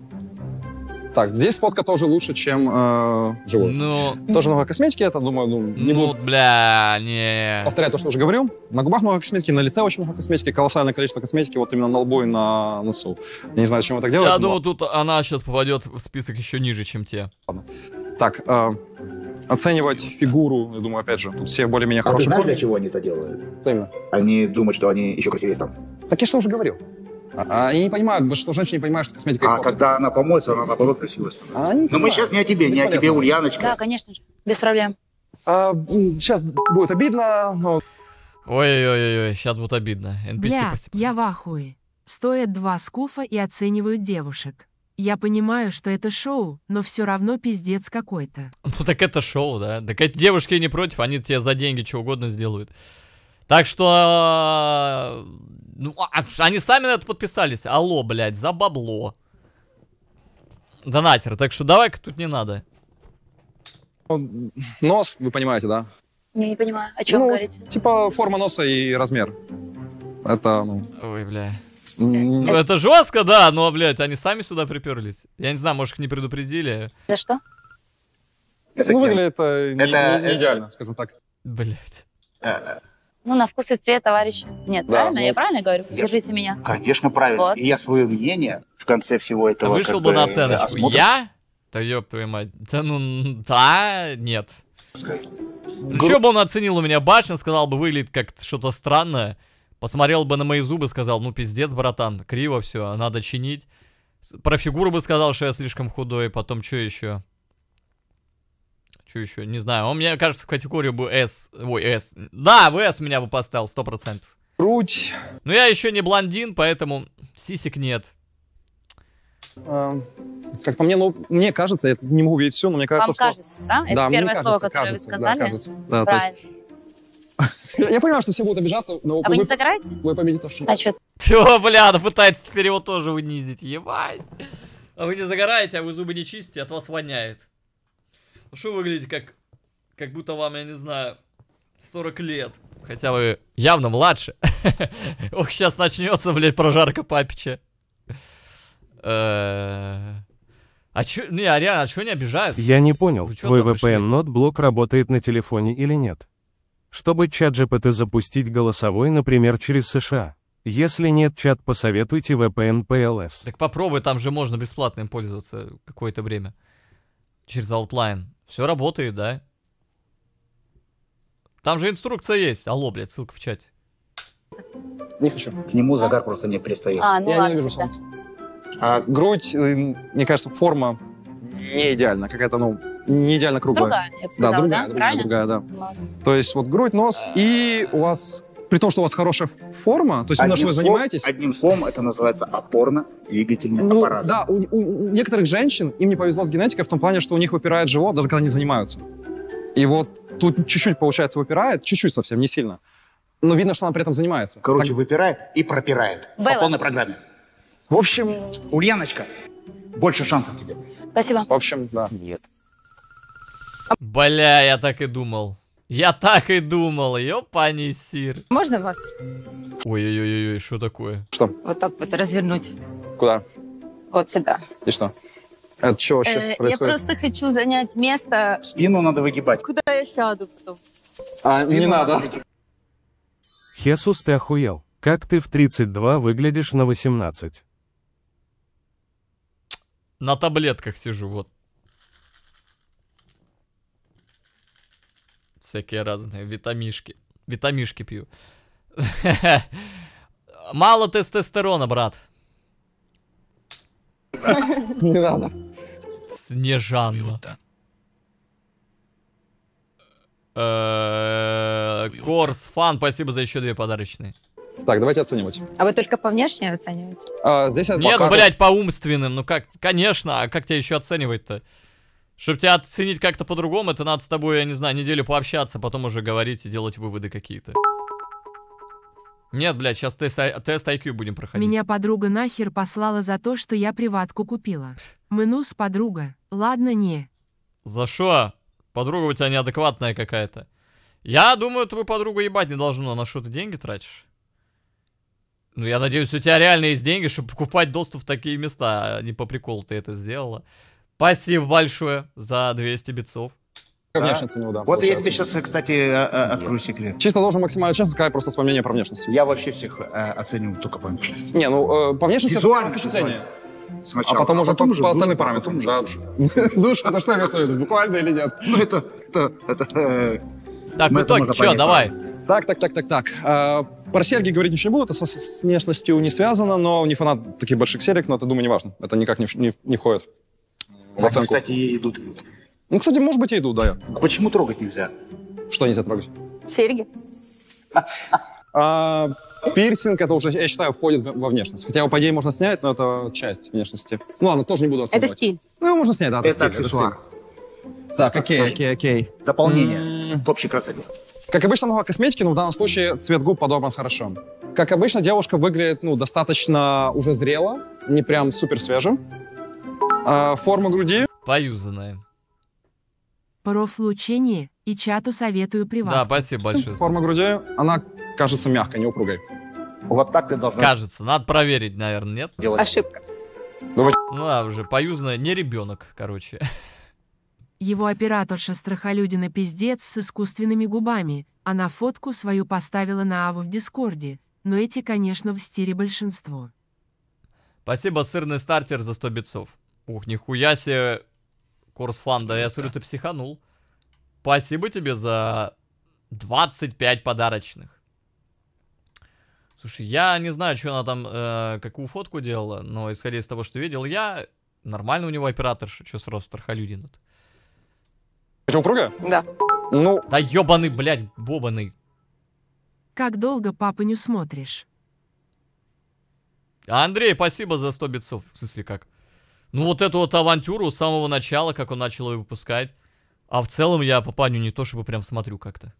Так, здесь фотка тоже лучше, чем э, живой. Ну, тоже много косметики, я думаю, ну, не ну, буду... бля, не... Повторяю то, что уже говорил. На губах много косметики, на лице очень много косметики, колоссальное количество косметики, вот именно на лбу и на носу. Я не знаю, зачем вы так делаете. Я думаю, тут она сейчас попадет в список еще ниже, чем те. Ладно. Так, э, оценивать фигуру, я думаю, опять же, тут все более-менее а хорошие. А ты знаешь, для чего они это делают? Что именно? Они думают, что они еще красивее станут. Так я что уже говорил. А, они не понимают, что женщины не понимают, что косметика их А хватит. Когда она помоется, она наоборот красиво становится. А, но понимают. Мы сейчас не о тебе, не о тебе, Ульяночка. Да, конечно же, без проблем. А, сейчас будет обидно, но... Ой-ой-ой, сейчас будет обидно. эн пи си, бля, я в ахуе. Стоят два скуфа и оценивают девушек. Я понимаю, что это шоу, но все равно пиздец какой-то. Ну так это шоу, да. Так эти девушки не против, они тебе за деньги что угодно сделают. Так что... Ну, они сами на это подписались. Алло, блядь, за бабло. Донатер, так что давай-ка тут не надо. Нос, вы понимаете, да? Я не понимаю, о чем ну, говорите? Типа форма носа и размер. Это... Ну... Ой, бля. Ну, это... это жестко, да, но, блядь, они сами сюда приперлись. Я не знаю, может, их не предупредили. Да что? Это ну, выглядит это не, это... не идеально, скажем так. Блядь. Ну, на вкус и цвет, товарищи. Нет, да, правильно? Ну, я правильно говорю? Я... Держите меня. Конечно, правильно. Вот. И я свое мнение в конце всего этого... Вышел как бы на оценочку. Осмотр... Я? Да ёб твою мать. Да ну, да, нет. Ну, что бы он оценил у меня башню, сказал бы, выглядит как что-то странное. Посмотрел бы на мои зубы, сказал, ну, пиздец, братан, криво все, надо чинить. Про фигуру бы сказал, что я слишком худой, потом что еще? Что еще? Не знаю. Он, мне кажется, в категорию бы S. Ой, S. Да, в S меня бы поставил, сто процентов. Грудь. Но я еще не блондин, поэтому сисек нет. А, как по мне, ну, мне кажется, я не могу видеть все, но мне кажется, Вам что... кажется, да? Это да, первое слово, кажется, которое кажется, вы сказали? Да, кажется, да, то есть... Я понимаю, что все будут обижаться, но... А вы не сыграете? Вы победите то, что... А что? Чё, бля, она пытается теперь его тоже унизить, ебать. А вы не загораете, а вы зубы не чистите, от вас воняет. Ну что вы выглядите как... Как будто вам, я не знаю, сорок лет. Хотя вы явно младше. Ох, сейчас начнется, блядь, прожарка Папича. А чё... Не, а реально, а чё не обижают? Я не понял, твой ви пи эн-нотблок работает на телефоне или нет? Чтобы чат джи пи ти запустить голосовой, например, через США. Если нет, чат, посоветуйте ви пи эн пи эл эс. Так попробуй, там же можно бесплатно им пользоваться какое-то время. Через Outline. Все работает, да? Там же инструкция есть. Алло, блядь, ссылка в чате. Не хочу. К нему загар а? просто не пристает. А, ну я ладно, ненавижу солнце. Да. А грудь, мне кажется, форма не идеальна. Какая-то, ну, не идеально круглая. Другая, я бы сказала, да? Другая, да? Другая, другая, да. Ладно. То есть вот грудь, нос, и у вас, при том, что у вас хорошая форма, то есть одним вы словом, занимаетесь... Одним словом, это называется опорно-двигательный ну, аппарат. Да, у, у некоторых женщин, им не повезло с генетикой в том плане, что у них выпирает живот, даже когда они занимаются. И вот тут чуть-чуть, получается, выпирает, чуть-чуть совсем, не сильно. Но видно, что она при этом занимается. Короче, так... выпирает и пропирает. Balance. По полной программе. В общем, Ульяночка, больше шансов тебе. Спасибо. В общем, да. Нет. Бля, я так и думал. Я так и думал, ёпани сир. Можно вас? Ой-ой-ой, что такое? Что? Вот так вот развернуть. Куда? Вот сюда. И что? Это что вообще э, происходит? Я просто хочу занять место. Спину надо выгибать. Куда я сяду потом? А, не надо. Хесус, ты охуел. Как ты в тридцать два выглядишь на восемнадцать? На таблетках сижу, вот. Всякие разные витамишки. Витамишки пью. Мало тестостерона, брат. Не надо. Снежанна. Корс, фан, спасибо за еще две подарочные. Так, давайте оценивать. А вы только по внешней оцениваете? Нет, блядь, по умственным. Ну как, конечно, а как тебя еще оценивать-то? Чтобы тебя оценить как-то по-другому, это надо с тобой, я не знаю, неделю пообщаться, потом уже говорить и делать выводы какие-то. Нет, блядь, сейчас тест, тест ай кью будем проходить. Меня подруга нахер послала за то, что я приватку купила. Минус, подруга. Ладно, не. За шо? Подруга у тебя неадекватная какая-то. Я думаю, твою подругу ебать не должно. На что ты деньги тратишь? Ну, я надеюсь, у тебя реально есть деньги, чтобы покупать доступ в такие места. Не по приколу ты это сделала. Спасибо большое за двести битсов. Да. Внешницу, да, вот я тебе сейчас, кстати, открою секрет. Чисто должен максимально честно сказать просто свое мнение про внешность. Я вообще всех э, оцениваю только по внешности. Не, ну, э, по внешности... Визуально. Сначала, а потом, а уже, потом по, уже по остальным параметрам. Душ, это что я советую, буквально или нет? Ну, это... Так, итог, что, давай. Так, так, так, так, так. Про серьги говорить ничего не буду, это с внешностью не связано, но не фанат таких больших серег, но это, думаю, не важно. Это никак не входит. Они, кстати, ей идут. Ну, кстати, может быть, я иду, да. А почему трогать нельзя? Что нельзя трогать? Серьги. А, пирсинг, это уже, я считаю, входит во внешность. Хотя его, по идее, можно снять, но это часть внешности. Ну ладно, тоже не буду оценивать. Это стиль. Ну, его можно снять, да, это, это стиль. Аксессуар. Так, так, окей, окей, окей. Дополнение. М-м-м. В общей красоте. Как обычно, много косметики, но в данном случае цвет губ подобран хорошо. Как обычно, девушка выглядит, ну, достаточно уже зрело, не прям супер свеже. А, форма груди. Поюзанная. Проф лучение и чату советую приват. Да, спасибо большое. Форма груди, она кажется мягкой, не упругой. Вот так ты должна. Кажется, надо проверить, наверное, нет? Делать. Ошибка. Ну да, уже поюзная, не ребенок, короче. Его операторша страхолюдина пиздец с искусственными губами. Она фотку свою поставила на Аву в Дискорде, но эти, конечно, в стире большинство. Спасибо, сырный стартер, за сто битсов. Ух, нихуя себе... Корсфан, да я смотрю, ты психанул. Спасибо тебе за двадцать пять подарочных. Слушай, я не знаю, что она там, э, какую фотку делала, но исходя из того, что видел я, нормально у него операторша, что сразу страхолюдина-то. Это упругая? Да. Ну... Да ёбаный, блядь, бобаный. Как долго папыню смотришь? Андрей, спасибо за сто битсов. В смысле как? Ну вот эту вот авантюру с самого начала, как он начал ее выпускать. А в целом я Папаню не то, чтобы прям смотрю как-то.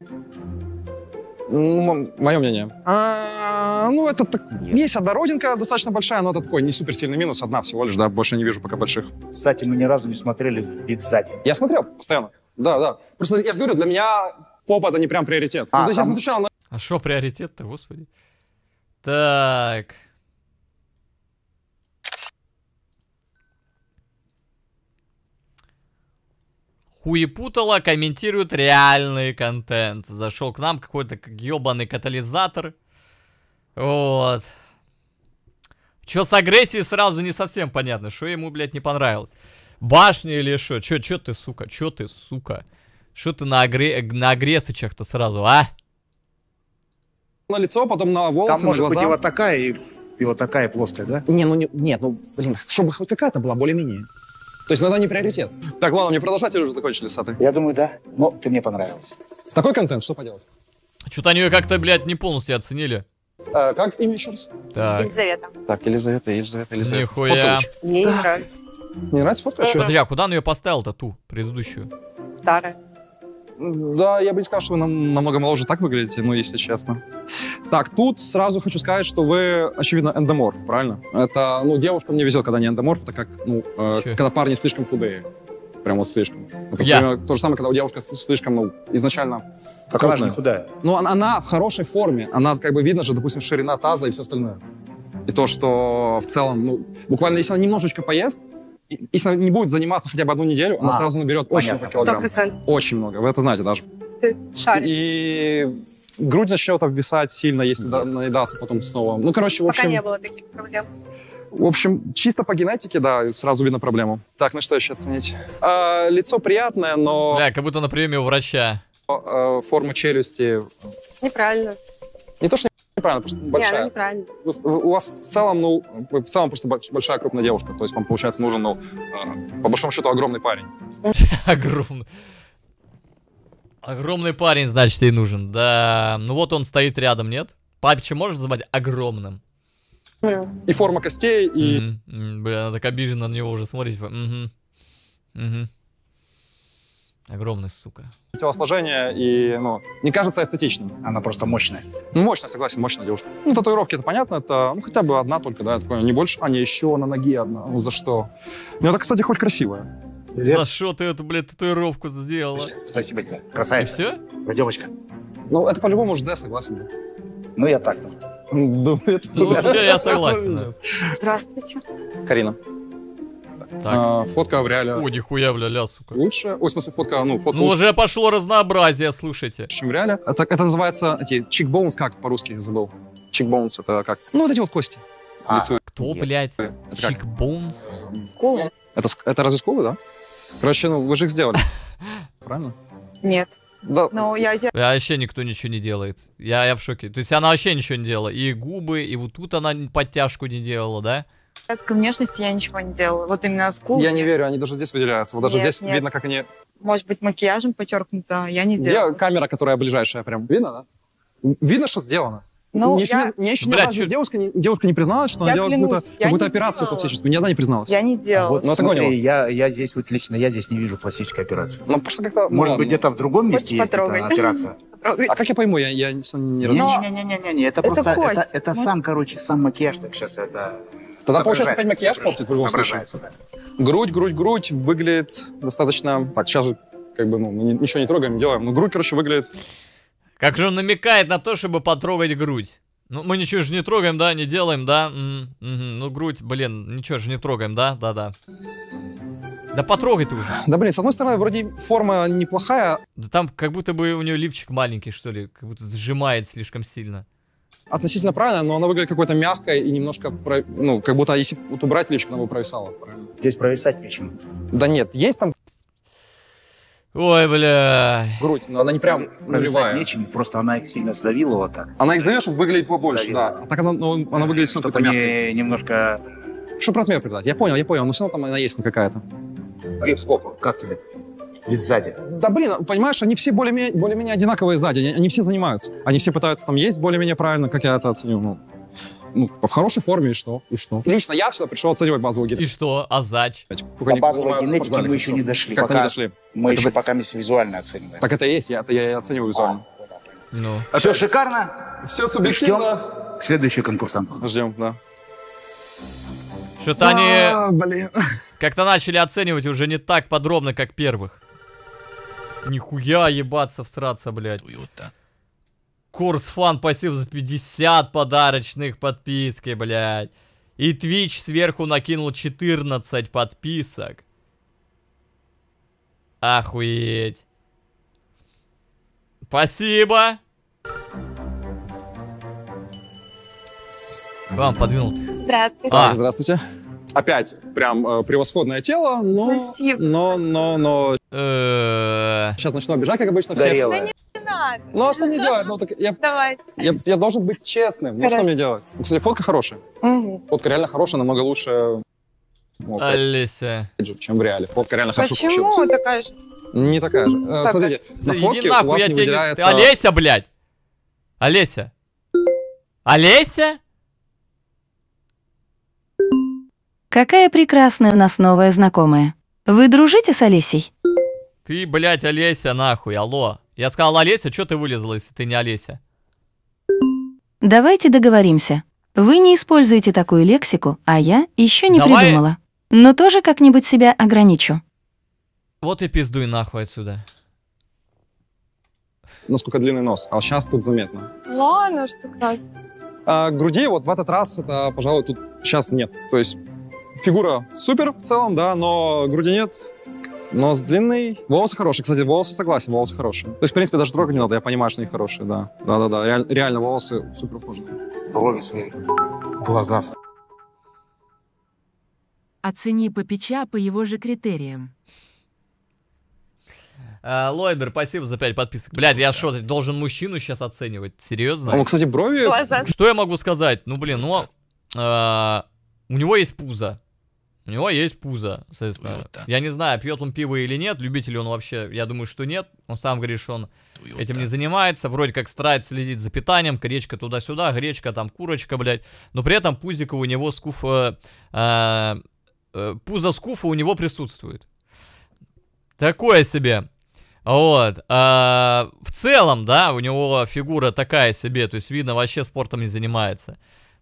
Ну, мое мнение. А, ну это так... Есть одна родинка достаточно большая, но это такой не супер сильный минус. Одна всего лишь, да, больше не вижу пока больших. Кстати, мы ни разу не смотрели бит сзади. Я смотрел постоянно. Да, да. Просто я говорю, для меня попа это не прям приоритет. А, ну, там... я на... а что приоритет-то, господи? Так... Хуепутала комментирует реальный контент. Зашел к нам какой-то ебаный катализатор. Вот. Че с агрессией сразу не совсем понятно. Что ему, блядь, не понравилось? Башня или что? Че, че ты, сука? Че ты, сука? Что ты на, агре... на агрессичах-то сразу, а? на лицо, потом на волосы, на глаза. Там может быть и вот такая, и, и вот такая плоская, да? Не, ну, не, нет, ну, блин, чтобы хоть какая-то была более-менее. То есть, ну, она не приоритет. Так, ладно, мне продолжать или уже закончили саты? Я думаю, да. Но ты мне понравилась. Такой контент, что поделать? Что-то они ее как-то, блядь, не полностью оценили. А, как имя еще раз? Так. Елизавета. Так, Елизавета, Елизавета, Елизавета. Нихуя. Мне так. не нравится. Не нравится фотка? Смотри, куда он ее поставил-то, ту, предыдущую? Старая. Да, я бы не сказал, что вы нам намного моложе так выглядите, ну, если честно. Так, тут сразу хочу сказать, что вы, очевидно, эндоморф, правильно? Это, ну, девушка мне везет, когда не эндоморф, это как, ну, э, когда парни слишком худые. Прям вот слишком. Это, я. Например, то же самое, когда у девушка слишком, ну, изначально... Как она же не худая. Ну, она, она в хорошей форме. Она, как бы, видно же, допустим, ширина таза и все остальное. И то, что в целом, ну, буквально, если она немножечко поест, если она не будет заниматься хотя бы одну неделю, а, она сразу наберет очень много килограмм. сто процентов. Очень много, вы это знаете даже. Ты шаришь. И грудь начнет обвисать сильно, если да. наедаться потом снова. Ну, короче, в общем... Пока не было таких проблем. В общем, чисто по генетике, да, сразу видно проблему. Так, ну что еще оценить? А, лицо приятное, но... Бля, как будто на приеме у врача. Форма челюсти... Неправильно. Не то, что неправильно, просто большая. Не, она неправильно. У вас в целом, ну, в целом просто большая крупная девушка. То есть вам, получается, нужен, ну, по большому счету, огромный парень. Огромный. Огромный парень, значит, и нужен. Да, ну вот он стоит рядом, нет? Папича можешь назвать огромным? И форма костей, и... Mm -hmm. Бля, она так обижена на него уже, смотрите. Mm -hmm. Mm -hmm. Огромный, сука. Телосложение и, ну, не кажется эстетичным. Она просто мощная. Ну, мощная, согласен, мощная девушка. Ну, татуировки, это понятно, это, ну, хотя бы одна только, да, такое, не больше. А, не, еще на ноге одна. Ну, за что? Ну, это, кстати, хоть красивая. Привет. За что ты эту, блядь, татуировку сделала? Спасибо тебе, красавица. Все? Пойдемочка. Ну, это по-любому же, да, согласен. Ну, я так думаю. Ну, это... ну вообще я согласен. Здравствуйте. Карина. Так. А, фотка в реале. О, нихуя, бля, ля, сука. Лучше. Ой, в смысле, фотка, ну, фотка. Ну, лучше. Уже пошло разнообразие, слушайте. Чем в реале? Это, это называется, эти, чикбоунс, как по-русски забыл? Чикбоунс, это как? Ну, вот эти вот кости. А, лицо. Кто, блядь? Чикбоунс? Скулы. Это, это разве скулы, да? Короче, ну, вы же их сделали. Правильно? Нет. Да. Но я... Вообще никто ничего не делает. Я, я в шоке. То есть она вообще ничего не делала. И губы, и вот тут она подтяжку не делала, да? К внешности я ничего не делала. Вот именно скулы. Я не верю, они даже здесь выделяются. Вот даже нет, здесь нет. видно, как они... Может быть, макияжем подчеркнуто, я не делала. Где камера, которая ближайшая прям? Видно, да? Видно, что сделано. Ну, мне я... еще ни разу девушка не, девушка не призналась, что я она клянусь, делала какую-то операцию делала. пластическую. Ни одна не призналась. Я не делала. Вот, ну, смотри, я, я здесь вот лично, я здесь не вижу пластической операции. Ну, просто как-то... Может ну, быть, ну, где-то в другом месте есть эта операция? А как я пойму, я, я не, не разумею. Не-не-не, это, это просто... Это, это сам, короче, сам макияж так сейчас это... Тогда, получается, опять макияж портит в любом случае. Да. Грудь, грудь, грудь выглядит достаточно... Так, сейчас же как бы, ну, ничего не трогаем, не делаем. Но грудь, короче, выглядит... Как же он намекает на то, чтобы потрогать грудь. Ну, мы ничего же не трогаем, да, не делаем, да? М-м-м. Ну, грудь, блин, ничего же не трогаем, да? Да-да. Да потрогай ты уже. Да, блин, с одной стороны, вроде форма неплохая. Да там как будто бы у нее лифчик маленький, что ли. Как будто сжимает слишком сильно. Относительно правильно, но она выглядит какой-то мягкой и немножко, ну, как будто если вот убрать лифчик, она бы провисала. Здесь провисать нечем. Да нет, есть там... Ой, бля... Грудь, но она не прям нулевая. Нечем, просто она их сильно сдавила вот так. Она их сдавила, чтобы выглядеть побольше, сдавила. да. А так она, ну, она выглядит все какой-то мягкой. немножко... Чтобы размер придать, я понял, я понял, но все равно там она есть какая-то. Гипс попу, как тебе? Ведь сзади. Да блин, понимаешь, они все более-менее более-менее одинаковые сзади, они, они все занимаются. Они все пытаются там есть более-менее правильно, как я это оценю. Ну, ну, в хорошей форме и что? И что? Лично я всегда пришел оценивать базовую генетику. И что? А зач? По базовой генетике мы еще не дошли. Как-то не дошли. Мы это еще пока визуально оцениваем. Так это и есть, я, я, я оцениваю визуально. А, ну. Все шикарно. Все субъективно. Ждем следующий конкурсант. Ждем, да. Что-то а, они как-то начали оценивать уже не так подробно, как первых. Нихуя ебаться, всраться, блядь. Уютно. Курс фан пассив за пятьдесят подарочных подписки, блядь. И Twitch сверху накинул четырнадцать подписок. Охуеть. Спасибо. Вам подвинул. Здравствуйте. А, здравствуйте. Опять прям э, превосходное тело, но... Спасибо. Но, но, но... Э -э... Сейчас начну обижать, как обычно, всех. Да не надо. Ну а что мне делать? Ну, так я, Давай. Я, я должен быть честным. Ну что мне делать? Кстати, фотка хорошая. Угу. Фотка реально хорошая, намного лучше. Вот, Олеся. Чем в реале. Фотка реально хорошо получилась. Почему такая же? Не такая же. Так, смотрите, так. на фотке нахуй, у вас не выделяется... Не... Олеся, блядь! Олеся! Олеся? Какая прекрасная у нас новая знакомая. Вы дружите с Олесей? Ты, блядь, Олеся, нахуй, алло. Я сказал, Олеся, что ты вылезла, если ты не Олеся? Давайте договоримся. Вы не используете такую лексику, а я еще не Давай. придумала. Но тоже как-нибудь себя ограничу. Вот и пиздуй нахуй отсюда. Насколько длинный нос, а сейчас тут заметно. Ладно, что красиво. А, груди вот в этот раз, это, пожалуй, тут сейчас нет. То есть фигура супер в целом, да, но груди нет, нос длинный. Волосы хорошие, кстати, волосы согласен, волосы хорошие. То есть, в принципе, даже трогать не надо, я понимаю, что они хорошие, да. Да-да-да, Реаль, реально волосы супер ухоженные. Брови с ней, глаза. Оцени ПАПИЧА по его же критериям. А, Лойдер, спасибо за пять подписок. Блядь, я что, должен мужчину сейчас оценивать? Серьезно? Ну, кстати, брови... Глаза. Что я могу сказать? Ну, блин, ну... А, у него есть пузо. У него есть пузо, соответственно. Туйота. Я не знаю, пьет он пиво или нет. Любитель он вообще, я думаю, что нет. Он сам говорит, что он Туйота. этим не занимается. Вроде как старается следить за питанием. Гречка туда-сюда, гречка там, курочка, блядь. Но при этом пузико у него скуфа... А, а, пузо скуфа у него присутствует. Такое себе. Вот, а, в целом, да, у него фигура такая себе, то есть видно, вообще спортом не занимается,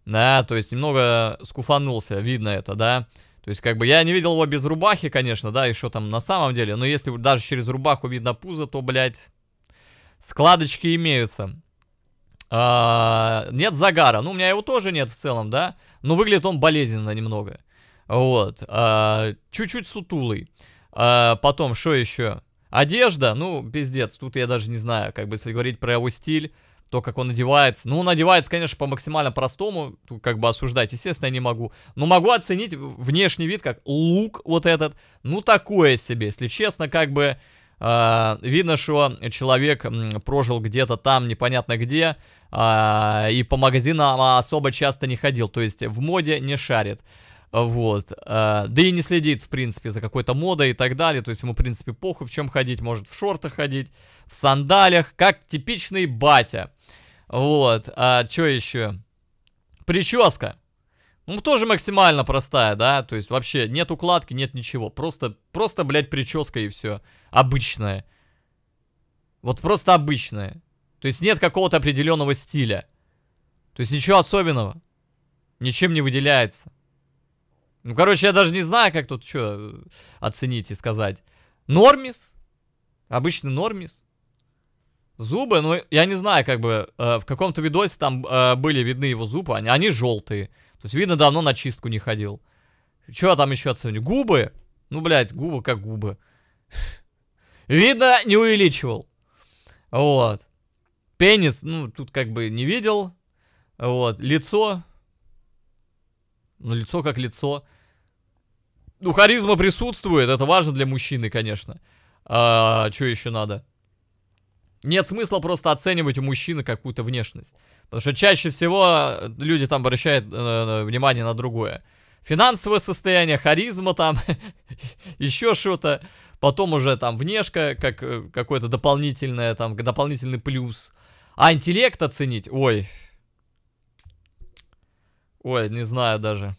да, то есть немного скуфанулся, видно это, да, то есть как бы я не видел его без рубахи, конечно, да, и что там на самом деле, но если даже через рубаху видно пузо, то, блядь, складочки имеются. А, нет загара, ну у меня его тоже нет в целом, да, но выглядит он болезненно немного, вот, а, чуть-чуть сутулый, а, потом, что еще? Одежда, ну, пиздец, тут я даже не знаю, как бы, если говорить про его стиль, то, как он одевается. Ну, он одевается, конечно, по максимально простому, тут как бы осуждать, естественно, я не могу. Но могу оценить внешний вид, как лук вот этот, ну, такое себе, если честно, как бы, э, видно, что человек прожил где-то там, непонятно где, э, и по магазинам особо часто не ходил, то есть в моде не шарит. Вот, да и не следит, в принципе, за какой-то модой и так далее. То есть ему, в принципе, похуй, в чем ходить. Может в шортах ходить, в сандалях. Как типичный батя. Вот, а что еще? Прическа. Ну, тоже максимально простая, да. То есть вообще нет укладки, нет ничего. Просто, просто, блядь, прическа и все. Обычная. Вот просто обычная. То есть нет какого-то определенного стиля. То есть ничего особенного. Ничем не выделяется. Ну, короче, я даже не знаю, как тут что оценить и сказать. Нормис. Обычный нормис. Зубы, ну, я не знаю, как бы, э, в каком-то видосе там э, были видны его зубы, они, они желтые. То есть, видно, давно на чистку не ходил. Что там еще оценить? Губы? Ну, блядь, губы как губы. Видно, не увеличивал. Вот. Пенис, ну, тут как бы не видел. Вот. Лицо. Ну, лицо как лицо. Ну, харизма присутствует, это важно для мужчины, конечно. А, что еще надо? Нет смысла просто оценивать у мужчины какую-то внешность. Потому что чаще всего люди там обращают э, внимание на другое. Финансовое состояние, харизма там, еще что-то. Потом уже там внешка, как какой-то дополнительное, там, дополнительный плюс. А интеллект оценить, ой... Ой, не знаю даже.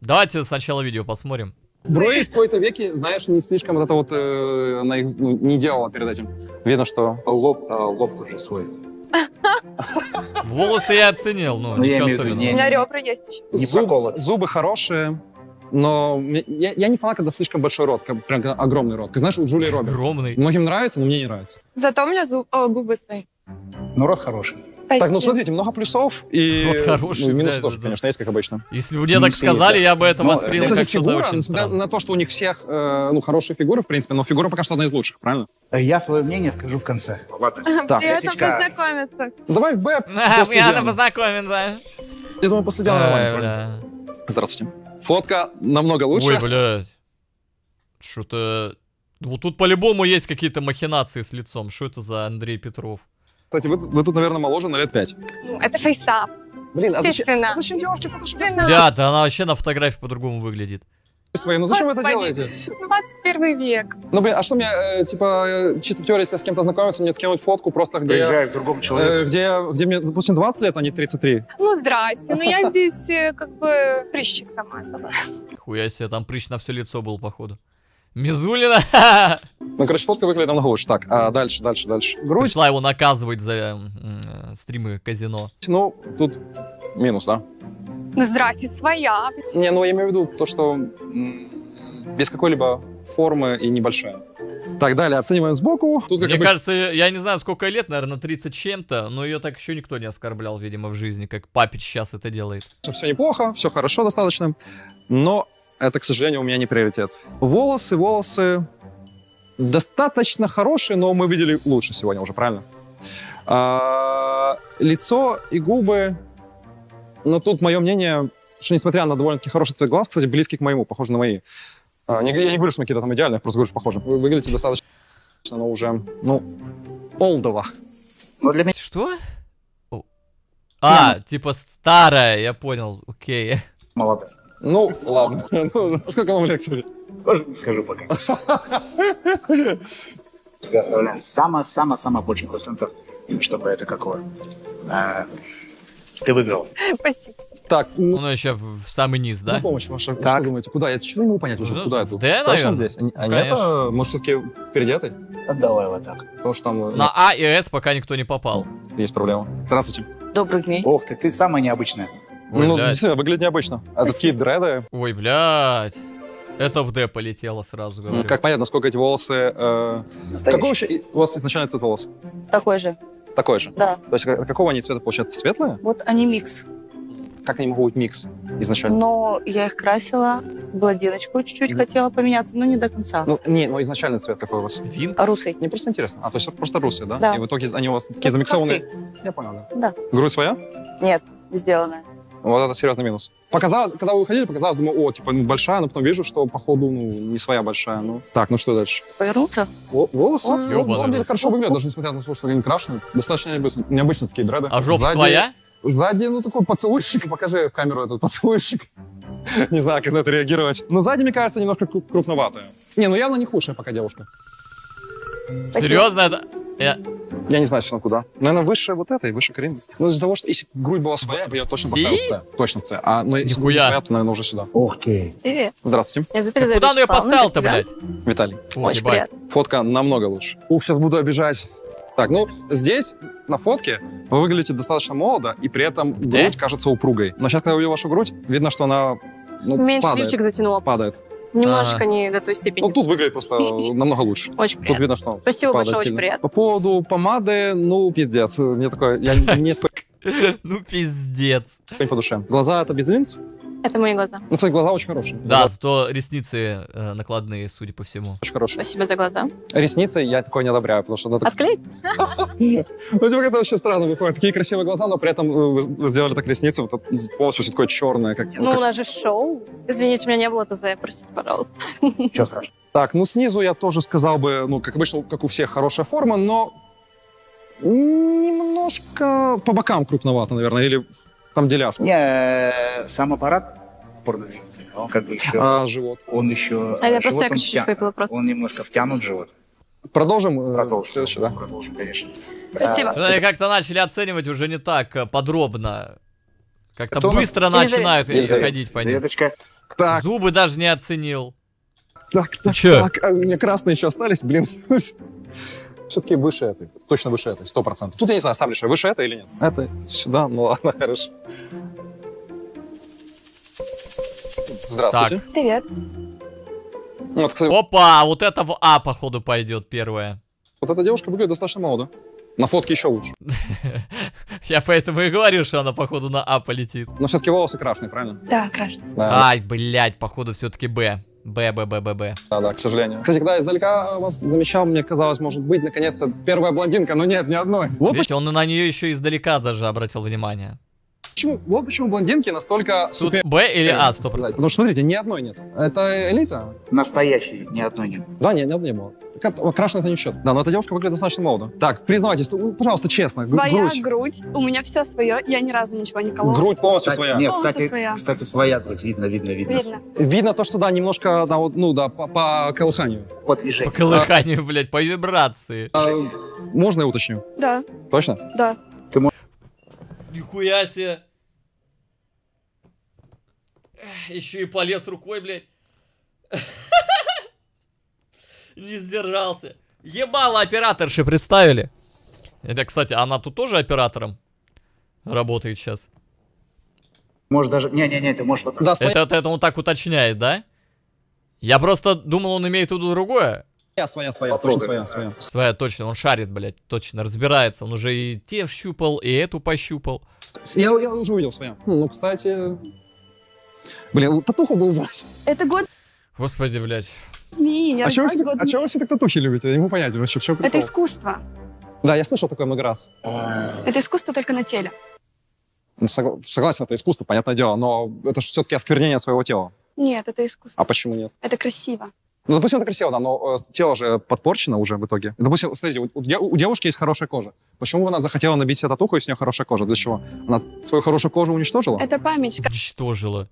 Давайте сначала видео посмотрим. Брови в какой-то веке, знаешь, не слишком вот это вот, э, она их ну, не делала перед этим. Видно, что лоб, э, лоб уже свой. Волосы я оценил, но ничего особенного. У меня ребра есть еще. Зубы хорошие, но я не фанат, когда слишком большой рот, прям огромный рот. Ты знаешь, у Джулии Робертс. Огромный. Многим нравится, но мне не нравится. Зато у меня губы свои. Но рот хороший. Так, ну смотрите, много плюсов и вот хороший, ну, минусы да, тоже, да, конечно, да. есть, как обычно. Если бы мне так сказали, я бы это но, воспринял кстати, как фигура, очень странно. На то, что у них всех э, ну, хорошие фигуры, в принципе, но фигура пока что одна из лучших, правильно? Я свое мнение скажу в конце. Ладно. Приятно познакомиться. Давай в Б. Приятно познакомиться. Я думаю, посидел нормально. Здравствуйте. Фотка намного лучше. Ой, блядь. Что-то... Вот тут по-любому есть какие-то махинации с лицом. Что это за Андрей Петров? Кстати, вы, вы тут, наверное, моложе на лет пять. Это фейса. Блин, а зачем, а зачем девушке фотошопить? Да, да, она вообще на фотографии по-другому выглядит. Свои, ну зачем вы это делаете? двадцать первый век. Ну блин, а что мне, э, типа, чисто в теории, если я с кем-то знакомился, мне скинуть фотку просто, где... Доезжаю к другому человеку. Э, где, где мне, допустим, двадцать лет, а не тридцать три. Ну здрасте, но я здесь, как бы, прыщик сама. Хуя себе, там прыщ на все лицо был, походу. Мизулина! Ну, короче, фотка выглядит намного лучше. Так, а дальше, дальше, дальше. Грудь. Пришла его наказывать за э, стримы казино. Ну, тут минус, да? Ну, здрасте, своя. Не, ну я имею в виду то, что без какой-либо формы и небольшая. Так, далее, оцениваем сбоку. Тут, как Мне обыч... кажется, я не знаю, сколько лет, наверное, тридцать чем-то, но ее так еще никто не оскорблял, видимо, в жизни, как Папич сейчас это делает. Все неплохо, все хорошо достаточно, но это, к сожалению, у меня не приоритет. Волосы, волосы достаточно хорошие, но мы видели лучше сегодня уже, правильно? А, лицо и губы... Но тут мое мнение, что несмотря на довольно-таки хороший цвет глаз, кстати, близкий к моему, похож на мои. Я не говорю, что мы какие-то там идеальные, просто говорю, что похожи. Вы выглядите достаточно, но уже, ну, олдово. Но для меня... Что? О. А, я... типа старая, я понял, окей. Молодая. Ну, ладно. Ну, сколько вам лет, кстати? Тоже не скажу пока. Оставляем самое-самое-самое больше процентов, чтобы это какое... Ты выиграл. Спасибо. Так, ну... Он еще в самый низ, да? За помощь ваша. Так. Что думаете, куда? Я что не могу понять уже, ну, куда я тут? Да, точно здесь? А, ну, а нет, а, может, все-таки впереди этой? Отдавай вот так. Потому что там... На А и С пока никто не попал. Есть проблема. Здравствуйте. Добрый день. Ох ты, ты самая необычная. Ой, ну, блядь. Действительно, выглядит необычно. А такие дреды... Ой, блядь. Это в Д полетело сразу, говорю. Как понятно, насколько эти волосы... Э... Какой вообще у вас изначально цвет волос? Такой же. Такой же? Да. То есть какого они цвета получаются? Светлые? Вот они микс. Как они могут быть микс изначально? Но я их красила, блондиночку чуть-чуть mm. хотела поменяться, но не до конца. Ну, не, но изначальный цвет какой у вас? Винт? Русый. Мне просто интересно. А, то есть просто русый, да? Да. И в итоге они у вас такие замиксованные? Я понял, да. Да. Грудь своя? Нет, сделанная. Вот это серьезный минус. Показалось, когда вы уходили, показалось, думаю, о, типа, ну, большая, но потом вижу, что, походу, ну, не своя большая. Ну. Так, ну что дальше? Повернуться. О, волосы, о, ну, на самом деле, хорошо выглядят, даже несмотря на то, что они крашены. Достаточно необычно, необычно такие дреды. А жопа сзади, своя? Сзади, ну, такой поцелуйщик. Покажи в камеру этот поцелуйщик. Не знаю, как на это реагировать. Но сзади, мне кажется, немножко крупноватая. Не, ну, явно не худшая пока девушка. Серьезно? Это... Я... Я не знаю, что она куда. Наверное, выше вот этой, выше Карины. Ну, из-за того, что если грудь была своя, я бы ее точно поставил в С. Точно в С. А ну, если грудь своя, то, наверное, уже сюда. Ух ты. Привет. Здравствуйте. Я а куда он ее поставил-то, блядь? Виталий. Очень приятно. Фотка намного лучше. Ух, сейчас буду обижать. Так, ну, здесь, на фотке, вы выглядите достаточно молодо, и при этом грудь э? кажется упругой. Но сейчас, когда увидел вашу грудь, видно, что она, ну, меньше падает. Меньше лифчик затянула. Падает. Немножко а. не до той степени. Ну, тут выглядит просто намного лучше. Очень приятно. Тут видно, что Спасибо большое, сильно. Очень приятно. По поводу помады, ну, пиздец. Мне такое... Я не такой... Ну, пиздец. По душе. Глаза — это без линз? Это мои глаза. Ну, кстати, глаза очень хорошие. Да, зато ресницы накладные, судя по всему. Очень хорошие. Спасибо за глаза. Ресницы я такое не одобряю, потому что... Отклеить? Ну, типа, это вообще странно выходит. Такие красивые глаза, но при этом вы сделали так ресницы, вот полностью все такое черное. Ну, у нас же шоу. Извините, у меня не было ТЗ, простите, пожалуйста. Все хорошо. Так, ну, снизу я тоже сказал бы, ну, как обычно, как у всех, хорошая форма, но немножко по бокам крупновато, наверное, или... Там деляшку. Не, сам аппарат порновик, он как бы еще... А, живот. Он еще... А я просто я чуть-чуть выпила просто. Он немножко втянут живот. Продолжим? Продолжим, следующий, да? Продолжим, конечно. Спасибо. Они как-то начали оценивать уже не так подробно. Как-то быстро начинают ходить по ним. Зубы даже не оценил. Так, так, так. У меня красные еще остались, блин. Все-таки выше этой. Точно выше этой, сто процентов. Тут я не знаю, сам решаю, выше это или нет. Это сюда, ну ладно, хорошо. Здравствуйте. Так. Привет. Вот, кстати, опа, вот это в А, походу, пойдет первое. Вот эта девушка выглядит достаточно молодо. На фотке еще лучше. Я поэтому и говорю, что она, походу, на А полетит. Но все-таки волосы крашеные, правильно? Да, крашеные. Ай, блядь, походу, все-таки Б. Б, Б, Б, Б, Б. Да, да, к сожалению. Кстати, когда я издалека вас замечал, мне казалось, может быть, наконец-то первая блондинка, но нет, ни одной. Видите, он на нее еще издалека даже обратил внимание. Почему, вот почему блондинки настолько супер... Тут Б или А, сто процентов? Потому что, смотрите, ни одной нет. Это элита. Настоящей ни одной нет. Да, ни, ни одной не было. Крашеная это не в счет. Да, но эта девушка выглядит достаточно молодо. Так, признавайтесь, пожалуйста, честно. Своя грудь. грудь. У меня все свое, я ни разу ничего не колола. Грудь полностью кстати, своя. Нет, полностью кстати, своя. Кстати, своя грудь. Видно, видно, видно. Видно, видно то, что, да, немножко, да, вот, ну, да, по, по колыханию. По движению. По колыханию, а, блядь, по вибрации. А, можно я уточню? Да. Точно? Да. Ты можешь... Нихуя себе. Еще и полез рукой, блядь. Не сдержался. Ебало, операторши представили. Это, кстати, она тут тоже оператором работает сейчас. Может даже... Не-не-не, ты можешь... Да, это, это, это он так уточняет, да? Я просто думал, он имеет в виду другое. Своя, своя, Попробуй. точно своя, своя. Своя, точно, он шарит, блядь, точно, разбирается. Он уже и те щупал, и эту пощупал. Я, я уже увидел своя. Ну, кстати... Блин, татуху был у вас. Это год... Господи, блядь. Змеи, а чего вы, а зме... вы все так татухи любите? Я не могу понять, вообще, в чем прикол. Это искусство. Да, я слышал такой много раз. Это искусство только на теле. Ну, согласен, это искусство, понятное дело, но это же все-таки осквернение своего тела. Нет, это искусство. А почему нет? Это красиво. Ну, допустим, это красиво, да, но э, тело же подпорчено уже в итоге. Допустим, смотрите, у, у девушки есть хорошая кожа. Почему она захотела набить себе татуху, и с нее хорошая кожа? Для чего? Она свою хорошую кожу уничтожила? Это память. Уничтожила.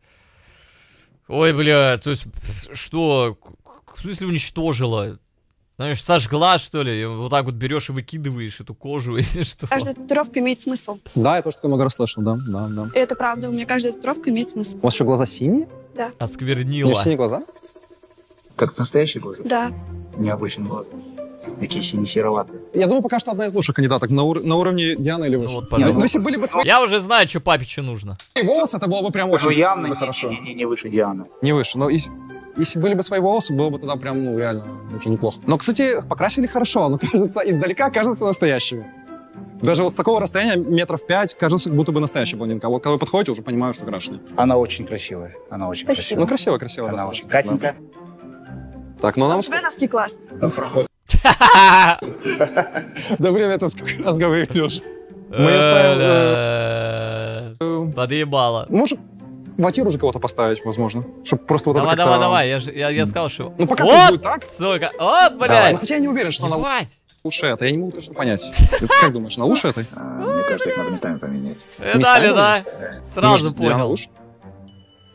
Ой, бля, то есть, что? В смысле уничтожила? Знаешь, сожгла, что ли? И вот так вот берешь и выкидываешь эту кожу, или что? Каждая татуировка имеет смысл. Да, я тоже такое много раз слышал, да, да, да. И это правда, у меня каждая татуировка имеет смысл. У вас еще глаза синие? Да. Осквернила. У меня синие глаза? Как настоящие глаза? Да. Необычные глаза. Такие сине-сероватые. Я думаю, пока что одна из лучших кандидаток на, ур на уровне Дианы или выше. Ну, вот, Нет, если были бы... Я уже знаю, что Папичу нужно. И волосы, это было бы прям очень явно хорошо. Не, не, не выше Дианы. Не выше, но если, если были бы свои волосы, было бы тогда прям, ну, реально очень неплохо. Но, кстати, покрасили хорошо, но, кажется, издалека кажется настоящими. Даже вот с такого расстояния, метров пять, кажется, будто бы настоящая блондинка. А вот когда вы подходите, уже понимаю, что крашеная. Она очень красивая, она очень красивая. Ну, красивая, красивая. Она очень катенькая. Так, ну нам... У тебя носки классные. Да, блин, это сколько раз говорил уже. Мы ее ставим... Подъебало. Может, ватиру уже кого-то поставить, возможно. Чтобы просто вот это как-то... Давай, давай, давай, я сказал, что... Ну, пока это будет так. Сука, о, блядь. Ну, хотя я не уверен, что она лучше этой. Я не могу точно понять. Ты как думаешь, она лучше этой? Мне кажется, их надо местами поменять. Видали, да? Сразу понял.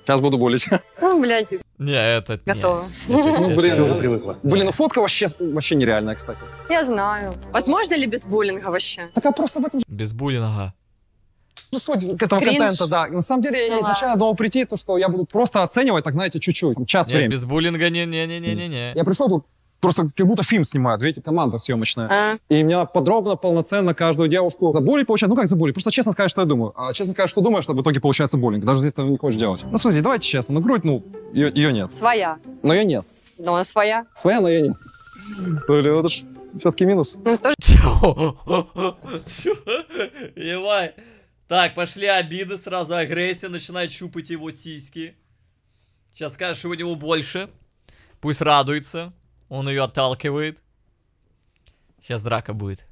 Сейчас буду болеть. Ну, блядь. Не, это... Готово. Нет, это, ну, блин, это... уже привыкла. Блин, ну фотка вообще, вообще нереальная, кстати. Я знаю. Возможно ли без буллинга вообще? Так а просто в этом... Без буллинга. Суть этого Кринж. контента, да. На самом деле, я изначально думал прийти, то, что я буду просто оценивать, так, знаете, чуть-чуть. Час Нет, времени. без буллинга, не-не-не-не-не. Я пришел тут, просто как будто фильм снимают, видите, команда съемочная. А? И меня подробно, полноценно каждую девушку забули получать. Ну как забули? Просто честно сказать, что я думаю. А честно сказать, что думаю, что в итоге получается буллинг. Даже здесь ты не хочешь делать. Ну смотри, давайте честно. Ну грудь, ну, ее, ее нет. Своя. Но ее нет. Но она своя. Своя, но ее нет. Блин, это ж все-таки минус. Ну тоже... Ебать. Так, пошли обиды, сразу агрессия. Начинает щупать его сиськи. Сейчас скажешь, что у него больше. Пусть радуется. Он ее отталкивает. Сейчас драка будет.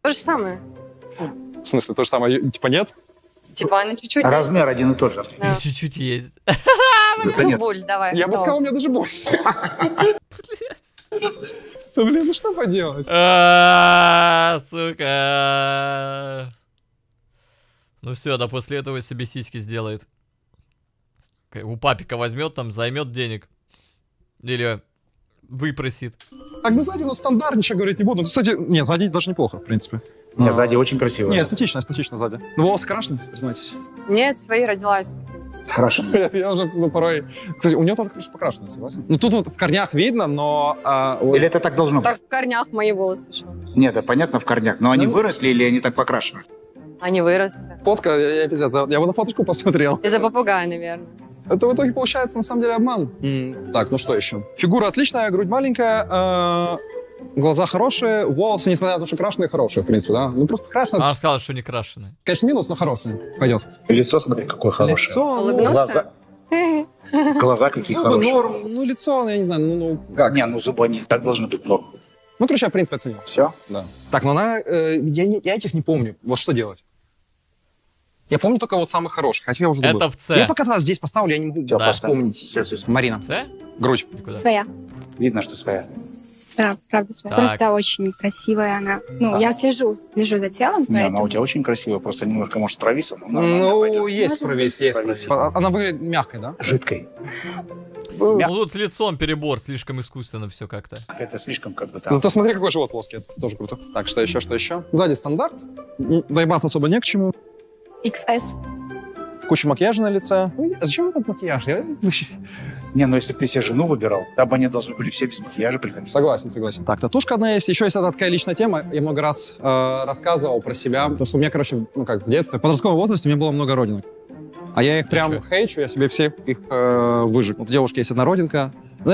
То же самое. В смысле, то же самое? Типа нет? Типа она чуть-чуть... Размер есть. один и тот же. Да. Чуть-чуть есть. Ну, боль, давай. Я бы сказал, у меня даже боль. Блин, ну что поделать? Сука. Ну все, да после этого себе сиськи сделает. У Папика возьмет там, займет денег. Или... Выпросит. Так, ну сзади, ну стандарт, ничего говорить не буду. Ну, кстати, не, сзади даже неплохо, в принципе. Нет, а... сзади очень красиво. Не, эстетично, эстетично сзади. Ну, волосы крашены, признайтесь. Нет, свои родилась. Хорошо. Я уже, ну, порой... Кстати, у нее тоже хорошо покрашено, согласен? Ну, тут вот в корнях видно, но... А, вот... Или это так должно быть? Так в корнях мои волосы шел. Нет, да, понятно, в корнях. Но они ну... выросли или они так покрашены? Они выросли. Фотка, я, я пиздец, я бы на фоточку посмотрел. Из-за попугая, наверное. Это в итоге получается, на самом деле, обман. Mm. Так, ну что еще? Фигура отличная, грудь маленькая, э глаза хорошие, волосы, несмотря на то, что крашеные, хорошие, в принципе, да? Ну, просто крашеные. Она сказала, что не крашеные. Конечно, минус, но хорошие. Пойдет. Лицо, смотри, какое хорошее. Лицо, глаза. Глаза какие хорошие. Зубы норм. Ну, лицо, я не знаю, ну, ну... Как? Не, ну, зубы они так должны быть норм. Ну, короче, я, в принципе, оценил. Все? Да. Так, ну, она... Э я, не, я этих не помню. Вот что делать? Я помню только вот самый хороший, хотя я уже забыл. Это в С. Я пока здесь поставлю, я не могу да. вспомнить. Все, все, все. Марина. С? Грудь. Своя. Видно, что своя. Да, правда своя. Так. Просто очень красивая она. Ну, да. я слежу, слежу за телом. Не, поэтому... она у тебя очень красивая, просто немножко, может, провисла. Ну, есть провис, есть провис. Она выглядит мягкой, да? Жидкой. Ну, тут с лицом перебор, слишком искусственно все как-то. Это слишком как бы там. Зато смотри, какой живот плоский, это тоже круто. Так, что еще, что еще? Сзади стандарт, доебаться особо не к чему. икс эс. Куча макияжа на лице. Ну, зачем этот макияж? Я... Не, ну если бы ты себе жену выбирал, там бы они должны были все без макияжа приходить. Согласен, согласен. Так, татушка одна есть. Еще есть одна такая личная тема. Я много раз э, рассказывал про себя. То, что у меня, короче, ну как в детстве, в подростковом возрасте у меня было много родинок. А я их прям хейчу, я себе все их э, выжег. Вот у девушки есть одна родинка.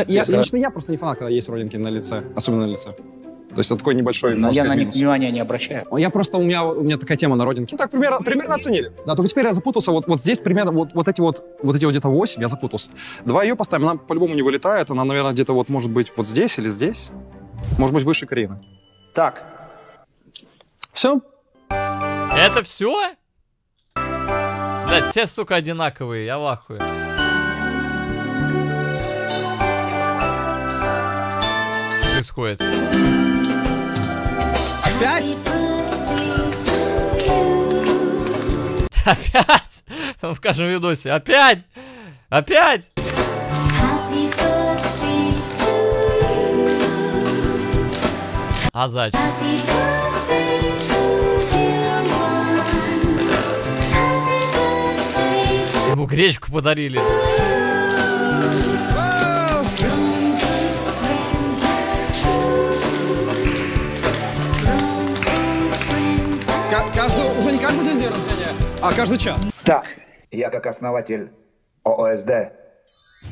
Я, да. Лично я просто не фанат, когда есть родинки на лице, особенно на лице. То есть это такой небольшой... Но я на них внимания не обращаю. Я просто, у меня, у меня такая тема на родинке. Так, примерно, примерно оценили. Да, только теперь я запутался. Вот, вот здесь примерно, вот, вот эти вот, вот эти вот где-то восемь, я запутался. Давай ее поставим, она по-любому не вылетает. Она, наверное, где-то вот, может быть, вот здесь или здесь. Может быть, выше Карины. Так. Все. Это все? Да, все, сука, одинаковые, я в ахуе. Что происходит? Опять? Опять? В каждом видосе. Опять? Опять? А зачем? Ему гречку подарили. Каждую, уже не каждый день день рождения, а каждый час. Так, я как основатель ОСД.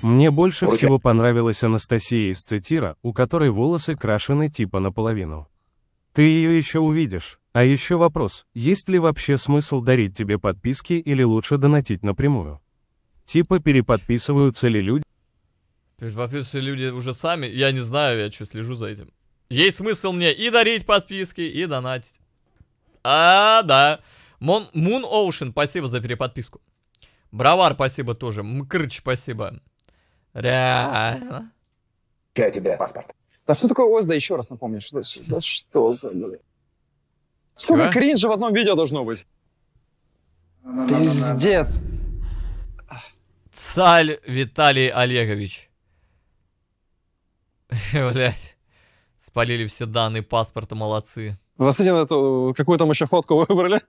Мне больше Руки. всего понравилась Анастасия из Цитира, у которой волосы крашены типа наполовину. Ты ее еще увидишь. А еще вопрос, есть ли вообще смысл дарить тебе подписки или лучше донатить напрямую? Типа переподписываются ли люди? Переподписываются ли люди уже сами? Я не знаю, я что, слежу за этим. Есть смысл мне и дарить подписки, и донатить. А, да. Мон, Moon Ocean, спасибо за переподписку. Бравар, спасибо тоже. Мкрыч, спасибо. Реально. Я тебе паспорт. Да что такое ОСД, еще раз напомню. Что, да что за... Сколько Чего? кринжа в одном видео должно быть? Пиздец. Цаль Виталий Олегович. Блять. Спалили все данные паспорта, молодцы. Василина, какую там еще фотку выбрали?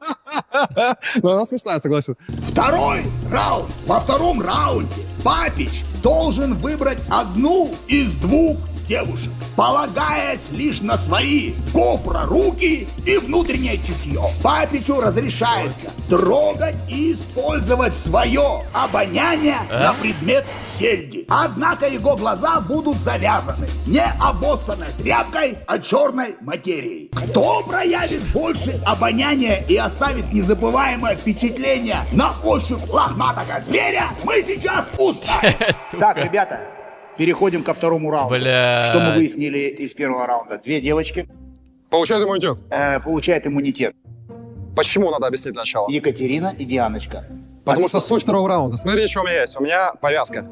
Но она смешная, согласен. Второй раунд. Во втором раунде Папич должен выбрать одну из двух девушек, полагаясь лишь на свои гофра руки и внутреннее чутье. Папичу разрешается трогать и использовать свое обоняние а? на предмет сельди. Однако его глаза будут завязаны не обоссанной тряпкой, а черной материей. Кто проявит больше обоняния и оставит незабываемое впечатление на ощупь лохматого зверя, мы сейчас узнаем. Так, ребята, переходим ко второму раунду. Бля... Что мы выяснили из первого раунда? Две девочки. Получают иммунитет. Э, получает иммунитет. Почему, надо объяснить сначала? Екатерина и Дианочка. Потому а что суть второго раунда. Смотри, что у меня есть. У меня повязка.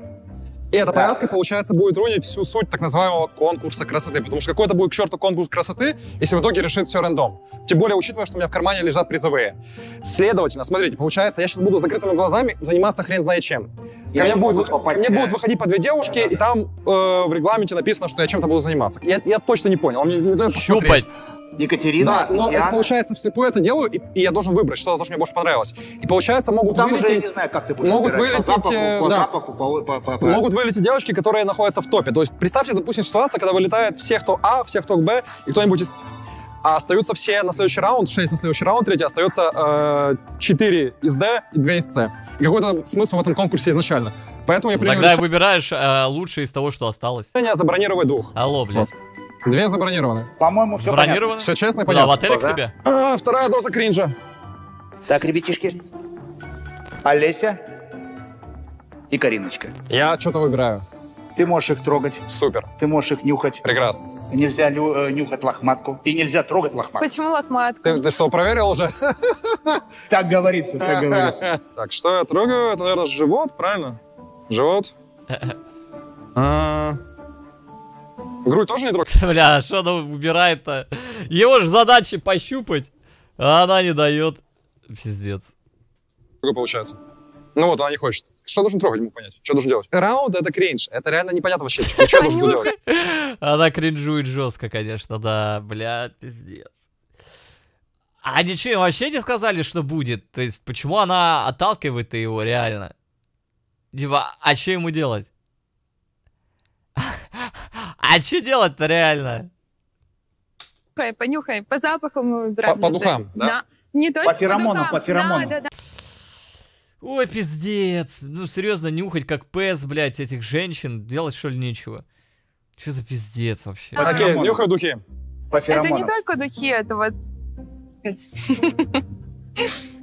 И эта да. повязка, получается, будет рунить всю суть так называемого конкурса красоты. Потому что какой-то будет к черту конкурс красоты, если в итоге решит все рандом. Тем более, учитывая, что у меня в кармане лежат призовые. Следовательно, смотрите, получается, я сейчас буду с закрытыми глазами заниматься хрен знает чем. Ко мне, будет, попасть, ко мне да. будут выходить по две девушки, да, да, да. и там э, в регламенте написано, что я чем-то буду заниматься. Я, я точно не понял. Он мне не дает посмотреть. Екатерина, да, но это, получается, вслепую это делаю, и, и я должен выбрать что-то, что мне больше понравилось. И получается, могут там вылететь... Уже я не знаю, как ты будешь могут выбирать. Вылететь, по запаху, по да, запаху, по, по, по, по... Могут вылететь девочки, которые находятся в топе. То есть представьте, допустим, ситуация, когда вылетают все, кто А, все, кто Б, и кто-нибудь из... А остаются все на следующий раунд, шесть на следующий раунд, третий остается э, четыре из Д и два из С. И какой-то смысл в этом конкурсе изначально. Поэтому я принял Тогда решение... выбираешь э, лучшее из того, что осталось. Я забронировать двух. Алло, блядь. Вот. Две забронированы. По-моему, все понятно. Все честно и понятно. Да, в отеле к тебе? А, вторая доза кринжа. Так, ребятишки. Олеся и Кариночка. Я что-то выбираю. Ты можешь их трогать. Супер. Ты можешь их нюхать. Прекрасно. Нельзя нюхать лохматку. И нельзя трогать лохматку. Почему лохматку? Ты, ты что, проверил уже? Так говорится, так говорится. Так, что я трогаю? Это, наверное, живот, правильно? Живот. Грудь тоже не трогает? Бля, что она убирает-то? Его же задача пощупать, а она не дает. Пиздец. Получается. Ну вот, она не хочет. Что должен трогать, ему понять? Что должен делать? Раунд — это кринж. Это реально непонятно вообще, что нужно делать. Она кринжует жестко, конечно, да. Бля, пиздец. А ничего, вообще не сказали, что будет? То есть, почему она отталкивает его реально? Типа, а что ему делать? А что делать-то реально? Понюхай, понюхай, по запаху мы по, по духам, да? Да. Не только по феромонам, по, по феромонам. Да, да, да. Ой, пиздец. Ну, серьезно, нюхать как пес, блядь, этих женщин. Делать, что ли, нечего? Что за пиздец вообще? А, окей, нюхай духи. По феромонам. Это не только духи, это вот...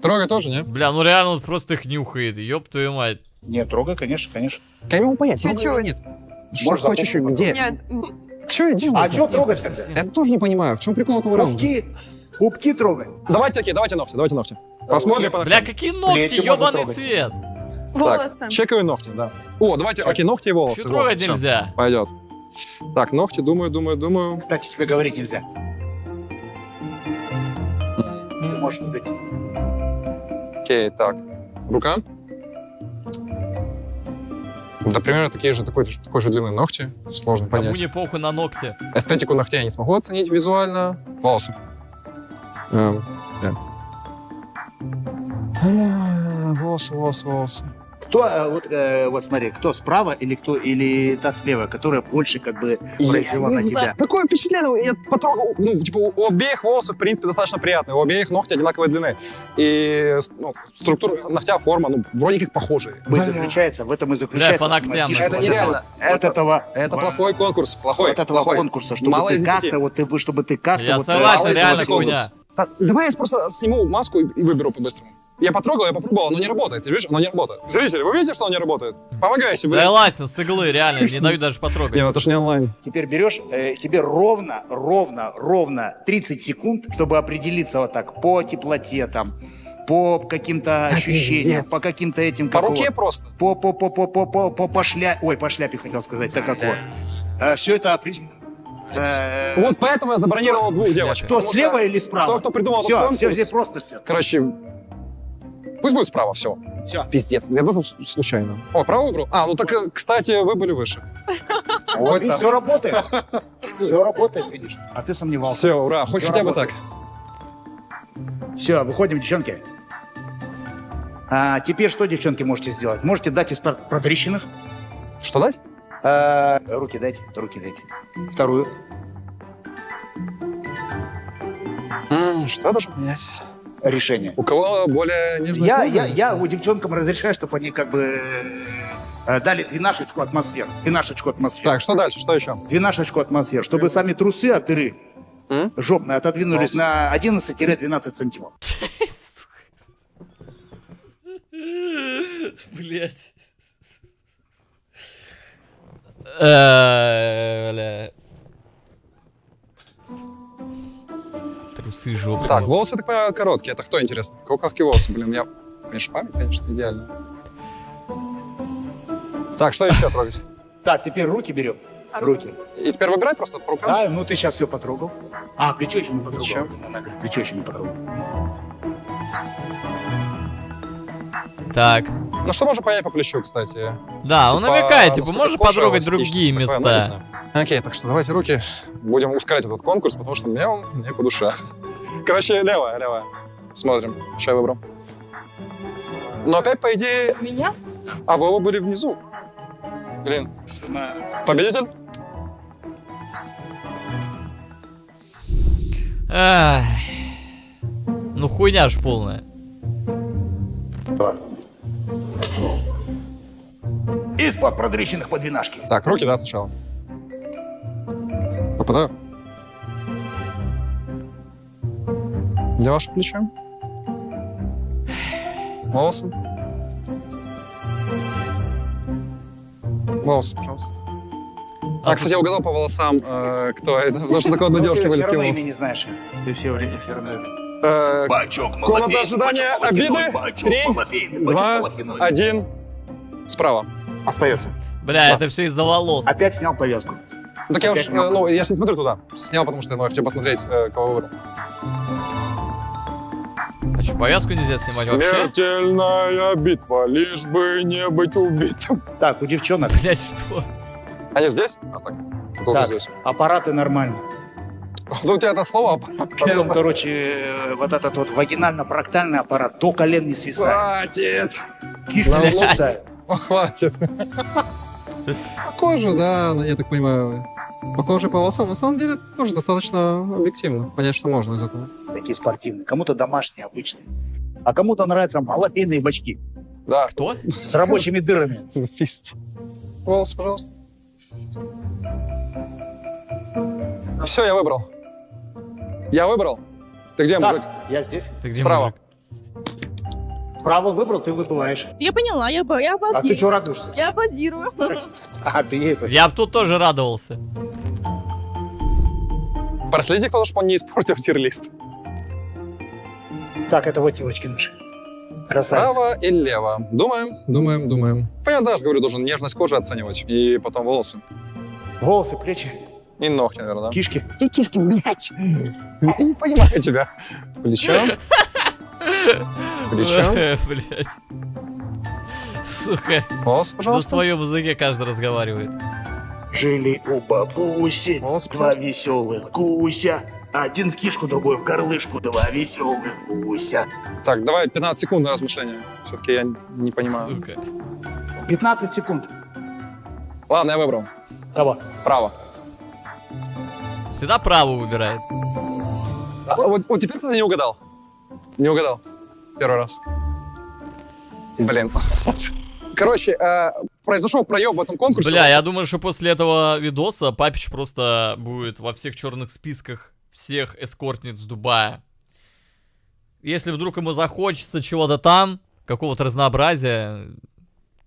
Трогай тоже, не? Бля, ну реально он просто их нюхает, ёб твою мать. Не, трогай, конечно, конечно. Как ему понять? Чего нет? Что Может, хочешь еще? Где? Нет. Че я делаю? А что трогать тогда? Я тоже не понимаю, в чем прикол этого раунда? Пупки, пупки трогай. Давайте, окей, давайте ногти, давайте ногти. Посмотрим по ногтям. Бля, какие ногти, ёбаный свет. Волосы. Так, чекаю ногти, да. О, давайте, окей, ногти и волосы. Что трогать нельзя? Пойдет. Так, ногти, думаю, думаю, думаю. Кстати, тебе говорить нельзя. Не можешь не дойти. Окей, так. Рука. Да, примерно такие же, такой, такой же длины ногти. Сложно а понять. Мне похуй на ногти. Эстетику ногтей я не смогу оценить визуально. Волосы. Эм, да. а, волосы, волосы, волосы. Кто, а, вот, э, вот смотри, кто справа или кто, или та слева, которая больше как бы произвела на тебя? Какое впечатление, я потрогал, ну, типа, у обеих волосов, в принципе, достаточно приятные, у обеих ногти одинаковой длины. И ну, структура ногтя, форма, ну, вроде как похожие. Да. Заключается, в этом и заключается. Да, по ногтям. Это вот нереально. Этого, это, этого, это плохой конкурс, плохой. От этого плохой. конкурса, чтобы Мало ты как-то, вот, ты, чтобы ты как-то... Я вот, согласен, реально конкурс. Так, давай я просто сниму маску и выберу по-быстрому. Я потрогал, я попробовал, но не работает. Ты видишь, оно не работает. Зрители, вы видите, что оно не работает? Помогай себе. Согласен, с иглы, реально, не дают даже потрогать. Нет, это же не онлайн. Теперь берешь, э, тебе ровно, ровно, ровно тридцать секунд, чтобы определиться вот так по теплоте там, по каким-то ощущениям, по каким-то этим... По руке просто. По, по, по, по, по, по, по, по шляпе. Ой, по шляпе хотел сказать, так как вот. Все это определено. Вот поэтому я забронировал двух девочек. Кто слева или справа? Кто, кто придумал этот конкурс? Все, здесь просто все. Короче... Пусть будет справа, все. Все. Пиздец, я выбрал случайно. О, право выбрал? А, ну так, кстати, вы были выше. Вот, видишь, все работает. Все работает, видишь. А ты сомневался. Все, ура, хоть хотя бы так. Все, выходим, девчонки. А теперь что, девчонки, можете сделать? Можете дать из протрещинных. Что дать? Руки дайте, руки дайте. Вторую. Что я должен менять? Решение. У кого более нежная я, кожа? Я, я у девчонкам разрешаю, чтобы они как бы э, дали двенашечку атмосфер. Двенашечку атмосфер. Так, что дальше? Что еще? Двенашечку атмосфер, чтобы М? сами трусы от дыры М? жопные отодвинулись М? на одиннадцать-двенадцать сантиметров. Блять. Бля. Жопы. Так, волосы, так понимаю, короткие. Это кто, интересно? Кавказские волосы, блин, я... Конечно, память, конечно, идеально. Так, что еще трогать? Так, теперь руки берем. Руки. И теперь выбирай просто по рукам? Да, ну ты сейчас все потрогал. А, плечо еще не потрогал. Она говорит, плечо еще не потрогал. Так. Ну что можно понять по плечу, кстати? Да, он намекает, типа, можно потрогать другие места. Окей, так что давайте руки. Будем ускорять этот конкурс, потому что мне он не по душе. Короче, левая, левая. Смотрим, что я выбрал. Но опять, по идее... Меня? А вы оба были внизу. Блин. Победитель? Ну, хуйня ж полная. Из-под продрищенных по двенашке. Так, руки, да, сначала. Попадаю. Для вашего плеча. Волосы. Волосы, пожалуйста. А, кстати, я угадал по волосам, э, кто это, потому что такой надежки вылетел. Ты все равно имя не знаешь. Ты все время все равно имя. Комната ожидания обиды. Три, два, один. Справа. Остается. Бля, это все из-за волос. Опять снял повязку. Так я уж, ну, я ж не смотрю туда. Снял, потому что я хочу посмотреть, кого выбрал. А что, повязку нельзя снимать? Смертельная битва, лишь бы не быть убитым. Так, у девчонок. Блять, что? Они здесь? А так, так здесь. Аппараты нормально. Ну, у тебя это слово аппарат. Потом, короче, вот этот вот вагинально-проктальный аппарат до колен не свисает. Хватит! Кишки лосая. Хватит. По коже, да, я так понимаю. По коже, по волосам, на самом деле, тоже достаточно объективно. Понять, что можно из этого. Такие спортивные. Кому-то домашние, обычные. А кому-то нравятся малофейные бачки. Да. Кто? С рабочими дырами. Фист. Волосы, пожалуйста. Все, я выбрал. Я выбрал. Ты где, мужик? Я здесь. Ты где, справа. Право выбрал, ты выбываешь. Я поняла, я, я аплодирую. А ты что радуешься? Я аплодирую. А ты это... Я бы тут тоже радовался. Проследи, кто-то, чтобы он не испортил тир-лист. Так, это вот девочки наши. Красавица. Право и лево. Думаем, думаем, думаем. Понятно, я же говорю, должен нежность кожи оценивать. И потом волосы. Волосы, плечи. И ногти, наверное. Кишки. И кишки, блядь. Я не понимаю тебя. Плечо. Плечо. Блядь. Сука. Волосы, пожалуйста. На своем языке каждый разговаривает. Жили у бабуси волосы, два веселых гуся. Один в кишку, другой в горлышку. Два веселых гуся. Так, давай пятнадцать секунд на размышление. Все-таки я не понимаю. Сука. пятнадцать секунд. Ладно, я выбрал. Кого? Право. Всегда право выбирает. А, вот, вот теперь кто-то не угадал. Не угадал. Первый раз. Блин. Короче, э, произошел проеб в этом конкурсе. Бля, я думаю, что после этого видоса Папич просто будет во всех черных списках всех эскортниц Дубая. Если вдруг ему захочется чего-то там, какого-то разнообразия,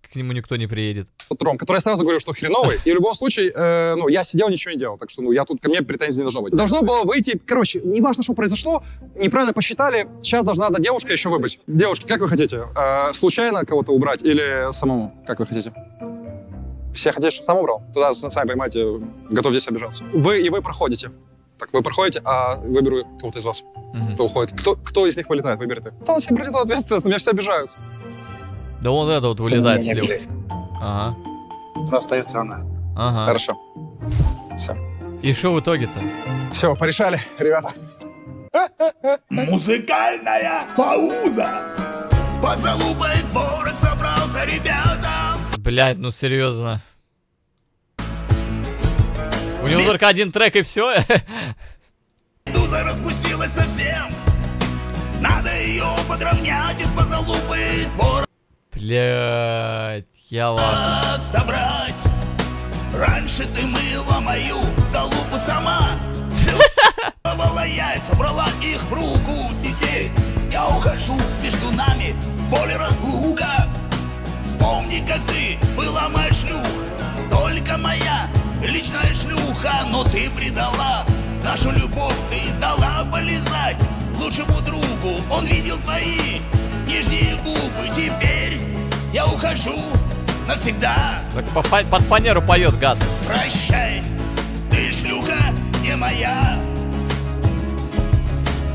к нему никто не приедет. Ром, который я сразу говорю, что хреновый. И в любом случае, э, ну, я сидел, ничего не делал. Так что, ну, я тут, ко мне претензий не должно быть. Должно было выйти, короче, не важно, что произошло, неправильно посчитали, сейчас должна одна девушка еще выбыть. Девушки, как вы хотите? Э, случайно кого-то убрать или самому? Как вы хотите? Все хотите, чтобы сам убрал? Туда, сами понимаете, готов здесь обижаться. Вы и вы проходите. Так, вы проходите, а выберу кого-то из вас. Mm-hmm. Кто уходит? Кто, кто из них вылетает? Выбери ты. Кто все прилетал ответственность, на меня все обижаются. Да вот это вот вылезает слева. Ага. Но остается она. Ага. Хорошо. Все. И что в итоге-то? Все, порешали, ребята. Музыкальная пауза. Позалупает ворог собрался, ребята. Блять, ну серьезно. У него только один трек и все. Дуза распустилась совсем. Надо ее подровнять, из позалупает ворог. Блять, я ладно. Как собрать? Раньше ты мыла мою залупу сама. Целовала яйца, брала их в руку. Теперь я ухожу, между нами боль разлука. Вспомни, как ты была моя шлюха. Только моя личная шлюха. Но ты предала нашу любовь, ты дала полезать лучшему другу. Он видел твои нижние губы. Теперь я ухожу навсегда. Так по, под фанеру поет, гад. Прощай, ты шлюха не моя.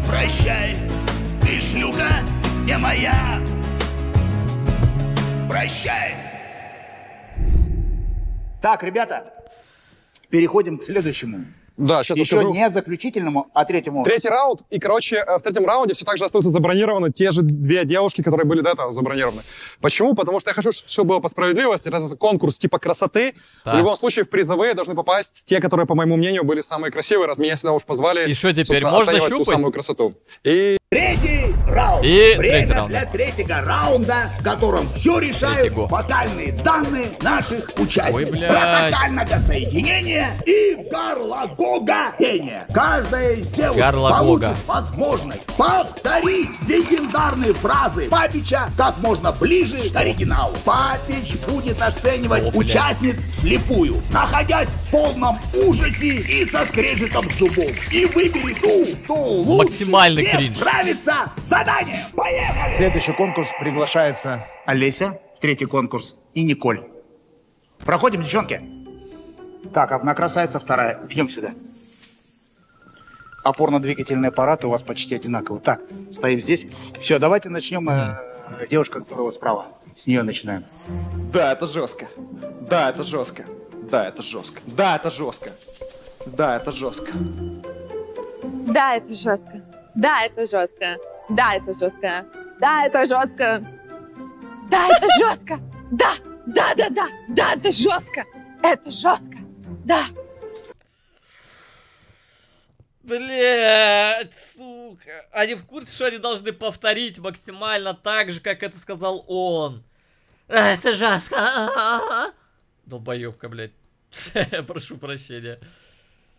Прощай, ты шлюха не моя. Прощай. Так, ребята, переходим к следующему. Да, сейчас еще расскажу. Не заключительному, а третьему. Третий раунд. И, короче, в третьем раунде все так же остаются забронированы те же две девушки, которые были до этого забронированы. Почему? Потому что я хочу, чтобы все было по справедливости. Раз это конкурс типа красоты, да. В любом случае в призовые должны попасть те, которые, по моему мнению, были самые красивые. Раз меня сюда уж позвали, и что теперь? Можно щупать ту самую красоту. И... Третий раунд. И время раунд. Для третьего раунда, в котором все решают фатальные данные наших участников. Протокольного соединения и горлогога гения. Каждая из девушек получит возможность повторить легендарные фразы Папича как можно ближе к оригиналу. Папич будет оценивать О, участниц вслепую, находясь в полном ужасе и со скрежетом зубов. И выберет ту, кто лучше всем нравится задание. Поехали! В следующий конкурс приглашается Олеся, в третий конкурс, и Николь. Проходим, девчонки. Так, одна красавица, вторая. Идем сюда. Опорно-двигательный аппарат у вас почти одинаковый. Так, стоим здесь. Все, давайте начнем. Э, девушка, которая вот справа. С нее начинаем. Да, это жестко. Да, это жестко. Да, это жестко. Да, это жестко. Да, это жестко. Да, это жестко. Да, это жестко. Да, это жестко. Да, это жестко. Да, это жестко. Да, да, да, да. Да, это жестко. Это жестко. Да. Блять, сука. Они в курсе, что они должны повторить максимально так же, как это сказал он. Это жестко. Долбоёбка, блядь. Прошу прощения.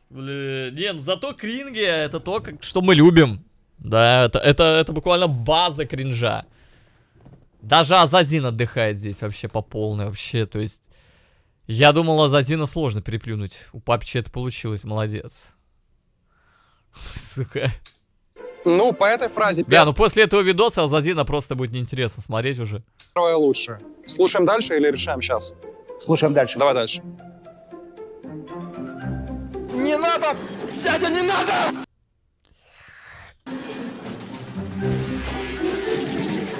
Блин, не, ну зато кринги это то, как, что мы любим. Да, это, это, это буквально база кринжа. Даже Азазин отдыхает здесь вообще по полной, вообще, то есть. Я думал, Азазина сложно переплюнуть. У Папича это получилось, молодец. Сука. Ну, по этой фразе... Да, ну после этого видоса Азазина просто будет неинтересно смотреть уже. Первое лучше. Слушаем дальше или решаем сейчас? Слушаем дальше. Давай дальше. Не надо! Дядя, не надо!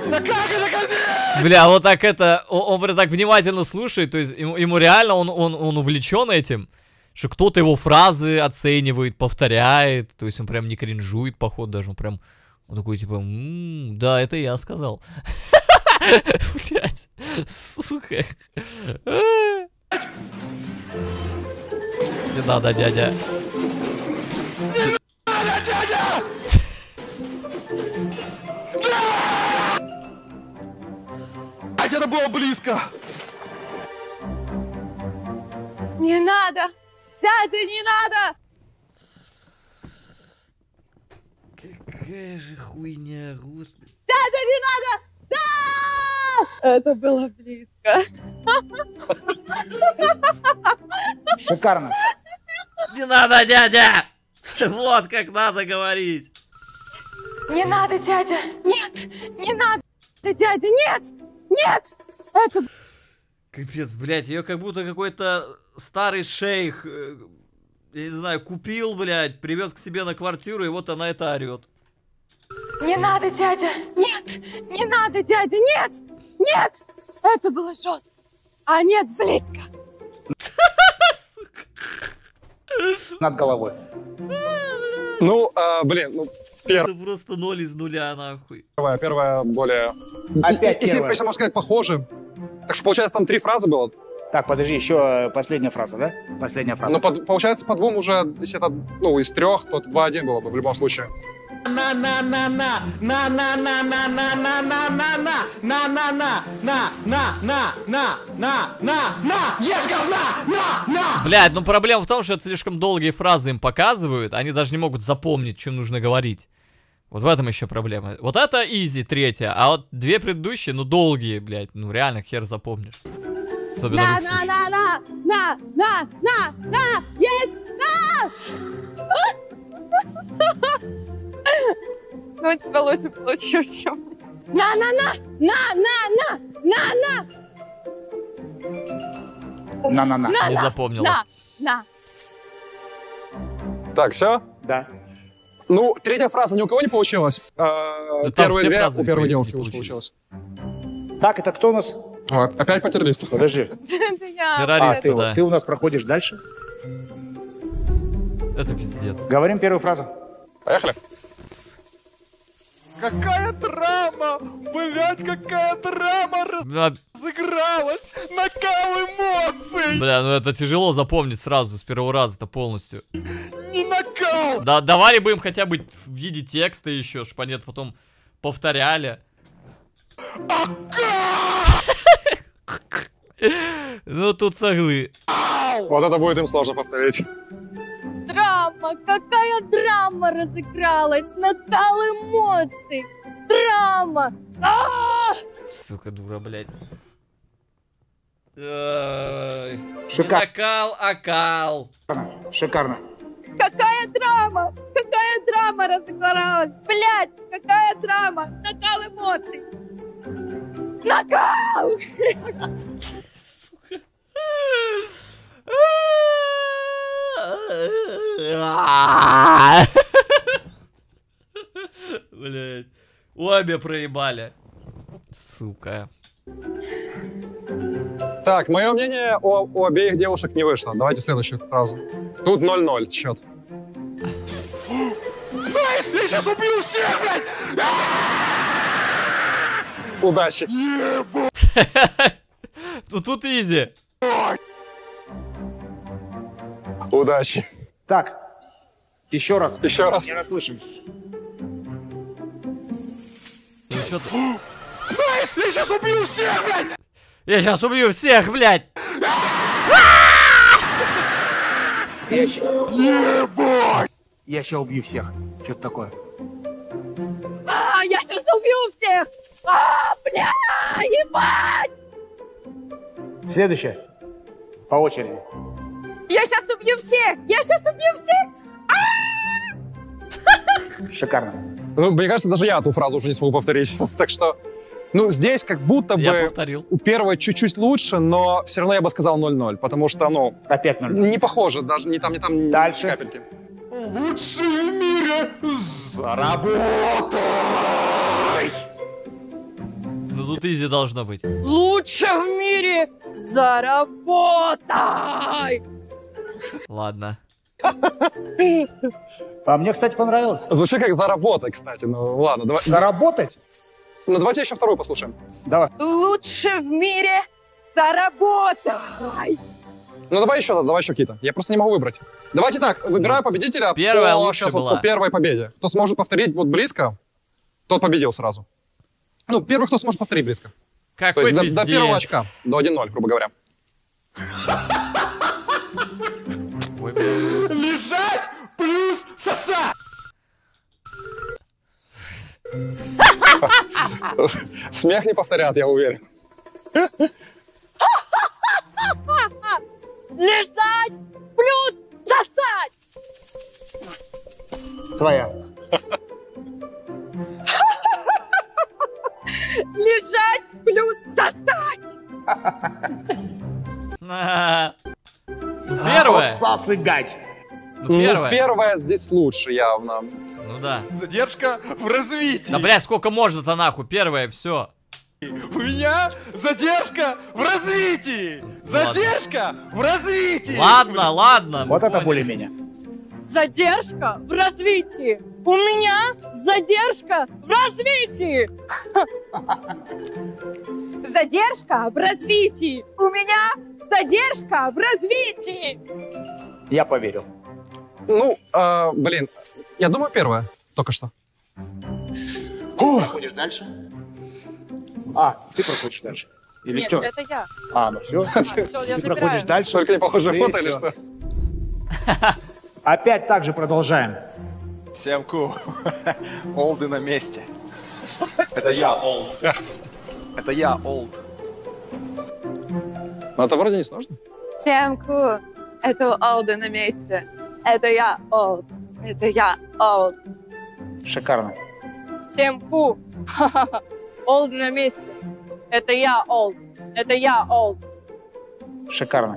Да как это, капец? Бля, вот так это... Он, он прям так внимательно слушает, то есть ему, ему реально он, он, он увлечен этим, что кто-то его фразы оценивает, повторяет, то есть он прям не кринжует, походу, даже он прям... Он такой, типа, м-м, да, это я сказал. Блядь, сука. Не надо, дядя. Не надо, дядя! Да! Это было близко. Не надо. Дядя, не надо. Какая же хуйня, господи. Дядя, не надо. Да! Это было близко. Шикарно. Не надо, дядя! Вот как надо говорить. Не надо, дядя! Нет! Не надо, дядя! Нет! Нет! Это... Капец, блядь, ее как будто какой-то старый шейх, я не знаю, купил, блядь, привез к себе на квартиру, и вот она это орет. Не надо, дядя! Нет! Не надо, дядя! Нет! Нет! Это было жестко! А нет, близко! Над головой. Ну, а, блин, ну... Пер... Это просто ноль из нуля, нахуй. Первая, первая более... Опять и, первая. Если, можно сказать, похоже. Так что, получается, там три фразы было? Так, подожди, еще последняя фраза, да? Последняя фраза. Ну, под, получается, по двум уже, если это, ну, из трех, то два-один было бы в любом случае. На-на-на-на, на-на-на-на-на-на-на-на-на, на-на-на-на-на-на-на-на-на, ешь говна, на-на! Блядь, ну проблема в том, что это слишком долгие фразы им показывают, они даже не могут запомнить, чем нужно говорить. Вот в этом еще проблема. Вот это изи, третья, а вот две предыдущие, ну долгие, блядь, ну реально хер запомнишь. На-на-на-на, на-на-на, на, есть, на! Ну, у тебя лучше получилось, чем... На-на-на! На-на-на! На-на! На-на-на! Не запомнила. На! Так, все? Да. Ну, третья фраза ни у кого не получилась. Первые две у первой девушки лучше получилось. Так, это кто у нас? Опять потеррорист. Подожди. Террористы, да. Ты у нас проходишь дальше? Это пиздец. Говорим первую фразу. Поехали. Какая драма! Блять, какая драма разыгралась! Накал эмоций! Бля, ну это тяжело запомнить сразу, с первого раза-то полностью. Не накал! Да, давали бы им хотя бы в виде текста еще, чтобы они потом повторяли. Ну тут соглы. Вот это будет им сложно повторить. Драма, какая драма разыгралась, накал эмоций, драма. Сука, дура, блядь. Шикарно. Акал, акал. Шикарно. Какая драма, какая драма разыгралась, блядь, какая драма, накал эмоций. Накал! Блять, обе проебали. Сука. Так, мое мнение у, у обеих девушек не вышло. Давайте следующую фразу. Тут ноль ноль счет. Я сейчас убью всех, блядь! Удачи. Тут изи. Удачи. Так, еще раз. Еще раз. Не расслышим. Я сейчас убью всех, блядь! Я сейчас убью всех, блядь! Я сейчас убью всех. Что-то такое. Я сейчас убью всех! Бля, ебать! Следующее. По очереди. Я сейчас убью всех! Я сейчас убью всех! Шикарно. Ну, мне кажется, даже я эту фразу уже не смогу повторить. Так что, ну, здесь как будто бы у первой чуть-чуть лучше, но все равно я бы сказал ноль ноль, потому что, ну... Опять ноль. Не похоже, даже не там, не там, дальше капельки. Лучшие в мире за работой! Ну, тут изи должно быть. Лучше в мире за работой! Ладно. А мне, кстати, понравилось. Звучит как заработать, кстати. Ну ладно, давай. Заработать? Ну давайте еще вторую послушаем. Давай. Лучше в мире заработай. Ну давай еще, давай еще какие-то. Я просто не могу выбрать. Давайте так, выбираю победителя. Первая по, лучше сейчас была. Вот по первой победе. Кто сможет повторить вот близко, тот победил сразу. Ну, первый, кто сможет повторить близко. Какой То есть до, до первого очка, до один ноль, грубо говоря. Лежать плюс соса. Смех не повторят, я уверен. Лежать плюс сосать. Твоя. Лежать плюс сосать. Первая. А вот ну, первая. Ну, первая здесь лучше явно. Ну да. Задержка в развитии. Да бля, сколько можно-то нахуй? Первая, все. У меня задержка в развитии. Задержка ладно. в развитии. Ладно, ладно. Вот это более-менее. Задержка в развитии. У меня задержка в развитии. Задержка в развитии. У меня задержка в развитии. Я поверил. Ну, э, блин, я думаю, первое. Только что. Ты проходишь дальше? А, ты проходишь дальше. Или Нет, что? это я. А, ну все. А, ты все, я ты проходишь дальше. Только не похоже ты фото или что? Опять так же продолжаем. Всем ку. Олды на месте. Это я, олд. Это я, олд. Но это вроде не сложно. Всем ку. Это олды на месте. Это я, олд. Это я, олд. Шикарно. Всем ку. Олд на месте. Это я, олд. Это я, олд. Шикарно.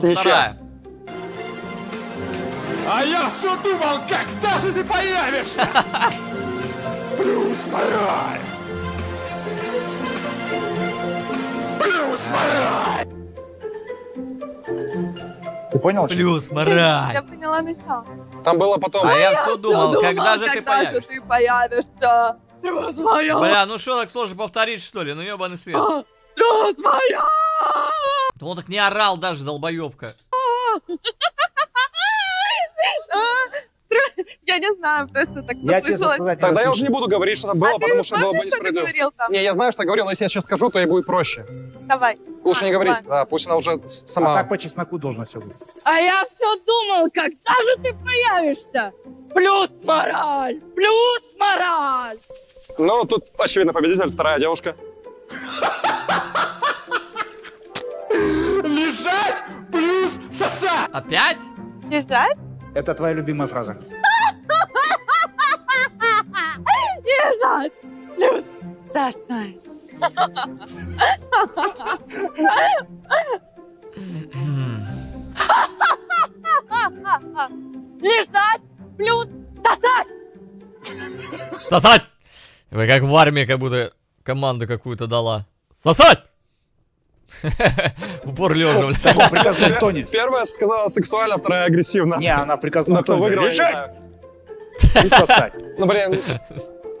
Вторая. А я все думал, когда же ты появишься? Плюс мораль. Плюс мораль. Ты понял? Плюс мораль. Я поняла начало. Там было потом. А, а я, я все думал, думал когда, когда же ты появишься? Же ты появишься? Плюс мораль. Бля, ну что так сложно повторить, что ли? Ну ебаный свет. А, плюс мораль. Да он так не орал даже, долбоебка. смотрю, я не знаю, просто так послышалось. Тогда я уже не буду говорить, что там было, потому что было бы несправедливо. Не, я знаю, что я говорил, но если я сейчас скажу, то ей будет проще. Давай. Лучше не говорить, да, пусть она уже сама. А так по чесноку должно все быть. А я все думал, когда же ты появишься? Плюс мораль, плюс мораль. Ну, тут, очевидно, победитель, вторая девушка. Лежать плюс сосать. Опять? Лежать? Это твоя любимая фраза. Лежать плюс сосать. Лежать плюс сосать. Сосать. Вы как в армии, как будто команду какую-то дала. Сосать! Упор лежа, блядь. Первая сказала сексуально, вторая агрессивно. Не, она приказала. Но кто выиграл, я не знаю. И сосать. Ну, блин,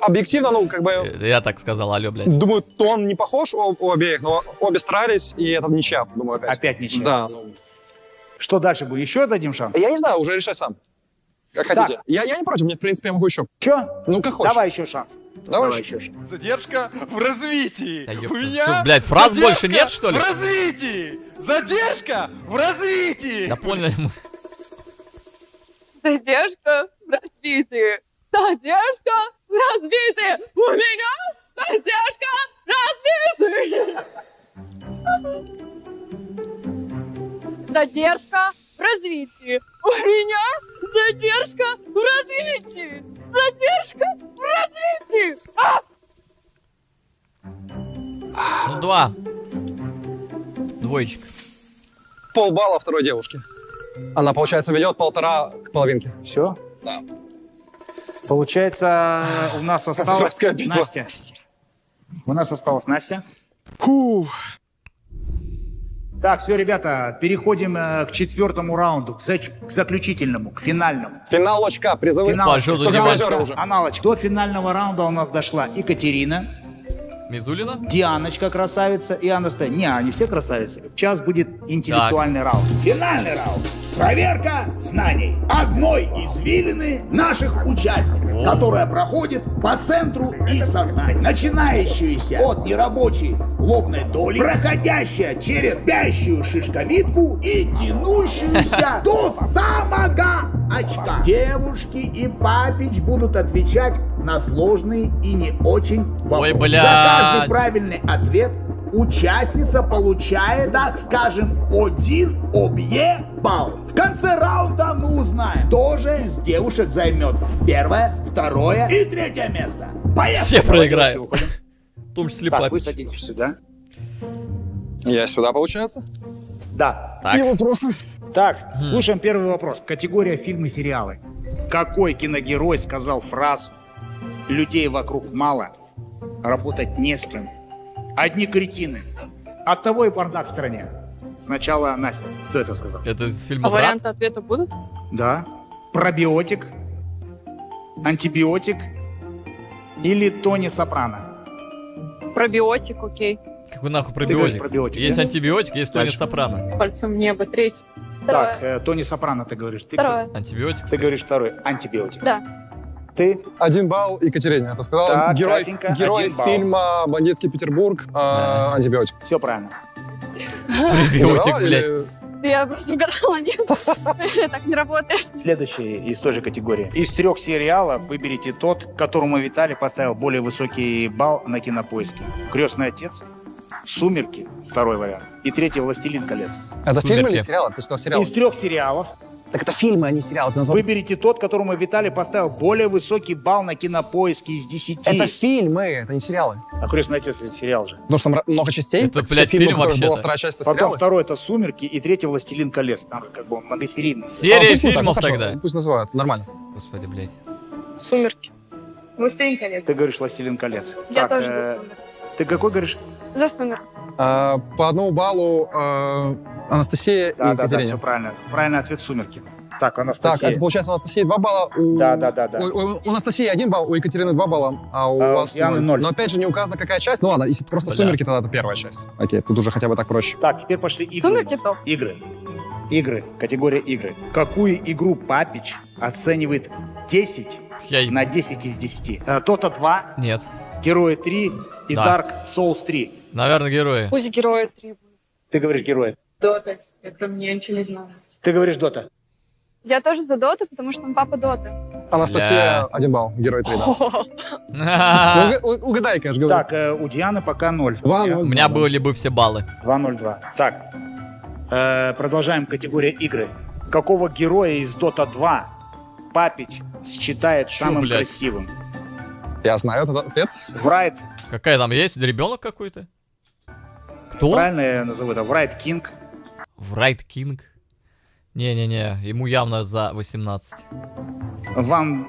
объективно, ну, как бы... Я так сказал, алё, блядь. Думаю, тон не похож у обеих, но обе старались, и это ничья, думаю, опять. Опять ничья. Да, ну... Что дальше будет? Еще дадим шанс? Я не знаю, уже решай сам. Как хотите. Я, я не против, мне, в принципе, я могу еще. Че? Ну, как хочешь. Давай еще шанс. Давай, Давай еще шанс. Задержка в развитии. Да, у меня... Что, блядь, фраз больше нет, что ли? В развитии! Задержка в развитии! Да понял. Задержка в развитии. Задержка в развитии. У меня задержка в развитии. Задержка в развитии. У меня... Задержка в развитии! Задержка в развитии! А! Ну, два. Двоечек. Полбалла второй девушке. Она, получается, ведет полтора к половинке. Все? Да. Получается, у нас осталась Настя. У нас осталась Настя. Фух. Так, все, ребята, переходим э, к четвертому раунду, к, за к заключительному, к финальному. Финалочка, призовой. Финалочка. Финалочка. Аналочка. До финального раунда у нас дошла Екатерина. Мизулина. Дианочка красавица и Анастасия. Не, они все красавицы. Сейчас будет интеллектуальный так. раунд. Финальный раунд. Проверка знаний одной извилины наших участников, О. которая проходит по центру их сознания, начинающаяся от нерабочей лобной доли, проходящая через спящую шишковидку и тянущуюся до самого очка. Девушки и Папич будут отвечать на сложные и не очень вопросы. Ой, за каждый правильный ответ участница получает, так скажем, один объект. В конце раунда мы узнаем, кто же из девушек займет первое, второе и третье место. Поехали! Все проиграют. В том числе Папич. Так, вы садитесь сюда. Я сюда, получается? Да. Так. И вопросы. Так, хм. слушаем первый вопрос. Категория фильмы, сериалы. Какой киногерой сказал фразу «Людей вокруг мало, работать не с кем. Одни кретины. Оттого и бардак в стране». Сначала Настя. Кто это сказал? Это из фильма. А брат? Варианты ответа будут? Да. Пробиотик, антибиотик или Тони Сопрано? Пробиотик, окей. Какой нахуй пробиотик? пробиотик есть да? антибиотик, есть Тони Сопрано. Пальцем в небо, третий. Второе. Так, э, Тони Сопрано ты говоришь. Ты второе. Антибиотик. Ты кстати. говоришь второй. Антибиотик. Да. Ты? Один балл Екатерине. Это сказал так, герой, герой фильма «Бандитский Петербург», да. э, антибиотик. Все правильно. Прибиотик, блядь. Я просто угадала, нет. Так не работает. Следующий из той же категории. Из трех сериалов выберите тот, которому Виталий поставил более высокий балл на Кинопоиске. «Крестный отец», «Сумерки», второй вариант, и третий «Властелин колец». Это фильм или сериал? Ты сказал сериал. Из трех сериалов. Так это фильмы, а не сериалы. Выберите тот, которому Виталий поставил более высокий балл на Кинопоиске из десяти. Это фильмы, это не сериалы. А «Крестный отец» — это сериал же. Потому что там много частей. Это, блядь, фильм вообще-то. Была вторая часть, это сериалы. Потом второй — это «Сумерки», и третий — «Властелин колец». Там как бы многосерийный. Серия фильмов тогда. Пусть называют, нормально. Господи, блядь. «Сумерки». «Властелин колец». Ты говоришь «Властелин колец». Я тоже за «Сумерки». Ты какой говоришь? За «Сумерки». По одному баллу... Анастасия да, и да, да, все правильно. Правильный ответ «Сумерки». Так, Анастасия. Так, это получается у Анастасии два балла. У... Да, да, да. да. У, у, у Анастасии один балл, у Екатерины два балла, а у а, вас ноль. ноль. Но опять же не указано, какая часть. Ну ладно, если просто Бля. «Сумерки», тогда это первая часть. Окей, тут уже хотя бы так проще. Так, теперь пошли игры. Игры. Игры. Категория игры. Какую игру Папич оценивает десять на десять из десяти? Тота два. Нет. Герои три и да. Dark Souls три. Наверное, герои. Пусть герои три. Ты говоришь герои. Дота. Я про меня ничего не знаю. Ты говоришь Дота. Я тоже за Доту, потому что он папа Дота. Анастасия, один балл, герой три. Угадай, конечно, говорю. Так, у Дианы пока ноль. У меня были бы все баллы. два ноль два. Так, продолжаем категория игры. Какого героя из Дота два Папич считает самым красивым? Я знаю этот ответ. Врайт. Какая там есть? Ребенок какой-то? Кто? Правильно я назову это. Врайт Кинг. Врайт Кинг. Не-не-не, ему явно за восемнадцать. Ван...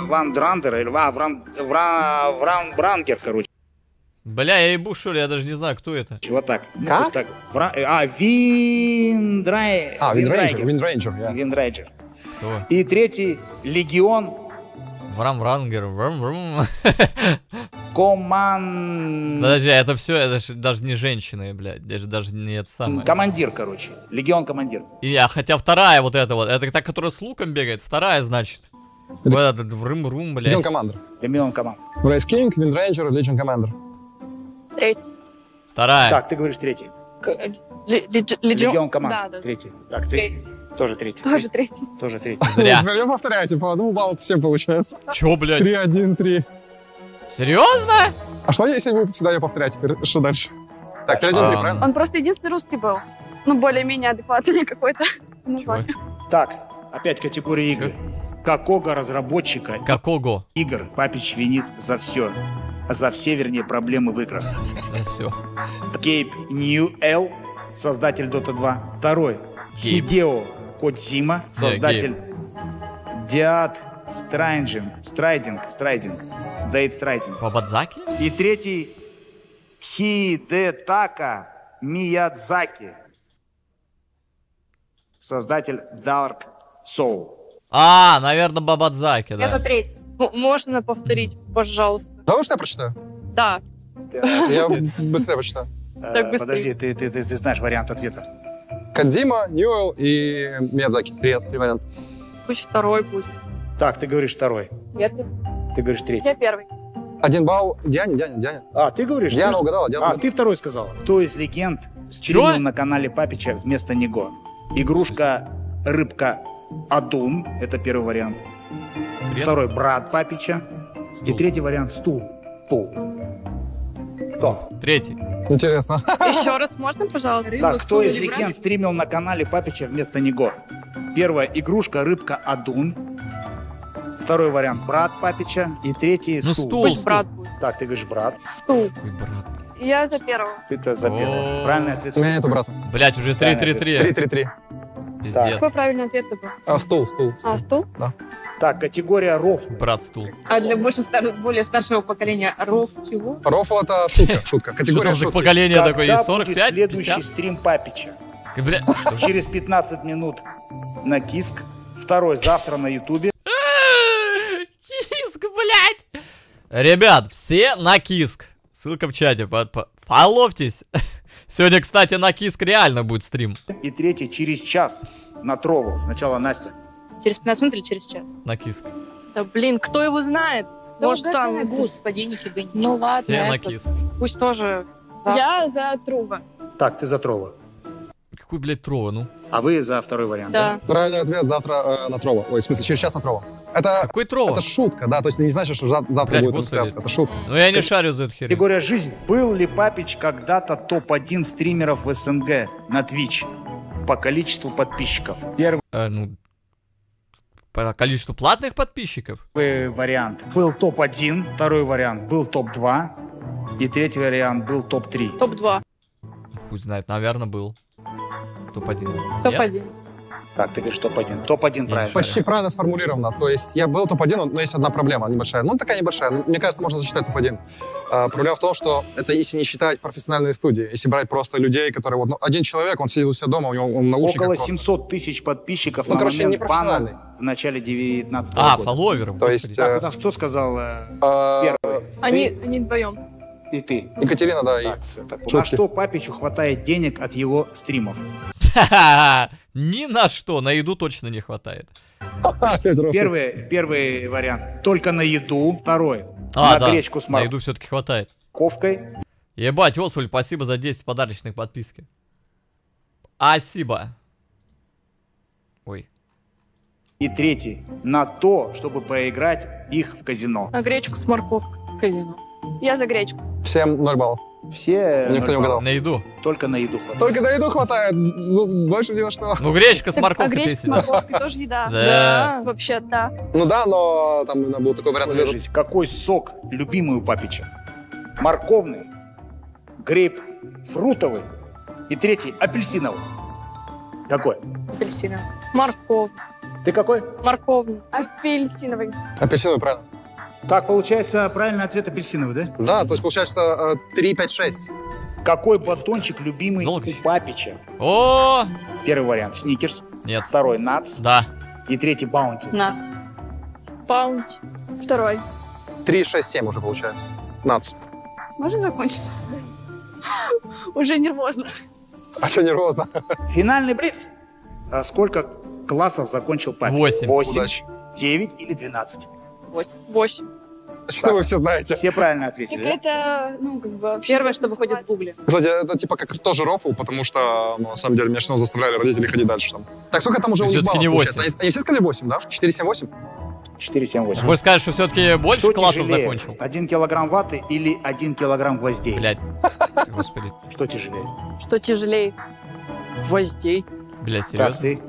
Ван Драндер или Ван... Ван Брангер, короче. Бля, я ебу, что ли, я даже не знаю, кто это. Вот так. Как? Так. Вра... А, Виндрай... А, Виндрейджер, Виндрейджер, я. Виндрейджер. Кто? И третий, Легион. Врам Врангер, Врам Врам. Команд... Подожди, это все, это же даже не женщины, блядь, даже, даже не это самое. Командир, короче, легион командир. И, а хотя вторая вот эта вот, это та, которая с луком бегает, вторая, значит. Вот этот врым-рум, блядь. Легион командир. Легион командир. Брайс Кинг, Виндрейджер, Легион командир. Третий. Вторая. Так, ты говоришь третий. Легион командир. Третий. Так, ты... Тоже третий. Тоже третий. Тоже третий. Зря. Я повторяю, типа, ну балл всем получается. Чё, блядь? три один три. Серьезно? А что если мы всегда ее повторять теперь? Что дальше? Так, три один три, а, правильно? Он просто единственный русский был. Ну, более-менее адекватный какой-то. Так, опять категория игр. Какого разработчика Какого? игр Папич винит за все? За все, вернее, проблемы в играх. За все. Кейп Ньюэлл, создатель Dota два. Второй. Хидео Кодзима, создатель Диад Страйджин, Страйдинг, Страйдинг, Дейт Страйдинг. Побадзаки? И третий Хидетака Миядзаки, создатель Dark Soul. А, наверное, Бабадзаки, да. Я за третий. Можно повторить, пожалуйста? Да, вы что, я прочитаю? Да. Я быстрее прочитаю. Подожди, ты знаешь вариант ответа. Кодзима, Ньюэлл и Миядзаки. Три варианта. Пусть второй будет. Так, ты говоришь второй. Нет. Ты говоришь третий. Я первый. Один балл. Диане, Диане, Диане. А, ты говоришь? Диана ты... угадала. Диана а, угадала. Ты второй сказал. Кто из легенд стримил на канале Папича вместо него? Игрушка Рыбка Адун. Это первый вариант. Привет. Второй брат Папича. Стул. И третий вариант стул. Стул. Кто? Третий. Интересно. Еще раз можно, пожалуйста? Так, Рыбу, кто из легенд стримил на канале Папича вместо него? Первая игрушка Рыбка Адун. Второй вариант брат Папича и третий ну, стул. стул. Пусть брат будет. Так, ты говоришь брат. Стул. Ой, брат. Я за первого. Ты-то за первого. Правильный ответ. У меня нету брата. Блять, уже три три три. три три три. Какой правильный ответ-то был? А, стул, стул. А, стул? Да. Так, категория рофл. Брат стул. А для больше стар... более старшего поколения роф чего? Рофл это шутка, шутка. Категория шутки. Поколение такое есть сорок пять, пятьдесят? Следующий стрим Папича. Через пятнадцать минут на Киск. Второй завтра на Ютубе. Блять. Ребят, все на Киск. Ссылка в чате. Под... Фоловьтесь. Сегодня, кстати, на Киск реально будет стрим. И третий через час на Трову. Сначала Настя. Через пятнадцать минут или через час? На Киск. Да блин, кто его знает? Да может вот там господи, никибинь. Ну ладно. Все этот... на Киск. Пусть тоже. За... Я за Трова. Так, ты за Трова. Какую, блядь, Трова, ну? А вы за второй вариант, да? да? Правильный ответ завтра э, на Трова. Ой, в смысле, через час на Трова. Это, Какой Трова? Это шутка, да, то есть не значит, что за, завтра Блядь, будет трансляция, это шутка. Ну я не шарю за эту херню. Категория «Жизнь». Был ли Папич когда-то топ один стримеров в СНГ на Твич по количеству подписчиков? Первый... Э, ну... По количеству платных подписчиков? Первый вариант был топ один, второй вариант был топ два, и третий вариант был топ три. Топ два. Хуй знает, наверное, был. топ один. топ один. Так, ты говоришь топ один. топ один правильно. Почти правильно сформулировано. То есть я был топ один, но есть одна проблема небольшая. Ну, такая небольшая. Мне кажется, можно засчитать топ один. А, проблема в том, что это если не считать профессиональные студии. Если брать просто людей, которые... вот ну, один человек, он сидит у себя дома, у него он наушники... Около семьсот тысяч подписчиков ну, на короче, момент бана в начале девятнадцатого а, года. А, фолловеров. То есть... Так, у нас кто сказал а... первый? Они, ты... они вдвоем. И ты. Екатерина, да. Так, и... так, так. На что Папичу хватает денег от его стримов? Ни на что, на еду точно не хватает. Первый, первый вариант, только на еду. Второй, а, на да, гречку с морковкой. На еду все-таки хватает. Ковкой. Ебать, Освальд, спасибо за десять подарочных подписки. Спасибо. Ой. И третий, на то, чтобы поиграть их в казино. На гречку с морковкой. Казино. Я за гречку. Всем ноль баллов. Все. Никто не угадал. На еду. Только на еду хватает. Только на еду хватает. Ну, больше ни на что. Ну, гречка с морковкой. А гречка с морковкой тоже еда. Да. Вообще, да. Ну да, но там был такой вариант. Какой сок любимый у Папича? Морковный, грейп, фрутовый и третий апельсиновый. Какой? Апельсиновый. Морковный. Ты какой? Морковный. Апельсиновый. Апельсиновый, правильно. Так, получается, правильный ответ апельсиновый, да? Да, то есть получается три, пять, шесть. Какой батончик любимый Долгий. у Папича? О! Первый вариант сникерс. Нет. Второй нац. Да. И третий баунти. Нац. Баунти. Второй. три, шесть, семь уже получается. Нац. Можно закончить? Уже нервозно. А что нервозно? Финальный блиц. А сколько классов закончил Папич? Восемь. Восемь, девять или двенадцать? восемь. Что так, вы все знаете? Все правильно ответили. Так это, ну, как бы, первое, что выходит в Гугле. Кстати, это типа как тоже рофл, потому что, ну, на самом деле, меня что заставляли родители ходить дальше там. Так, сколько там уже у них баллов получается? Они, они все сказали восемь, да? четыре, семь, восемь? четыре, семь, восемь. Вы скажете, что все-таки больше что классов тяжелее, закончил? один килограмм ваты или один килограмм гвоздей? Блядь, господи. Что тяжелее? Что тяжелее? Гвоздей. Блядь, серьезно?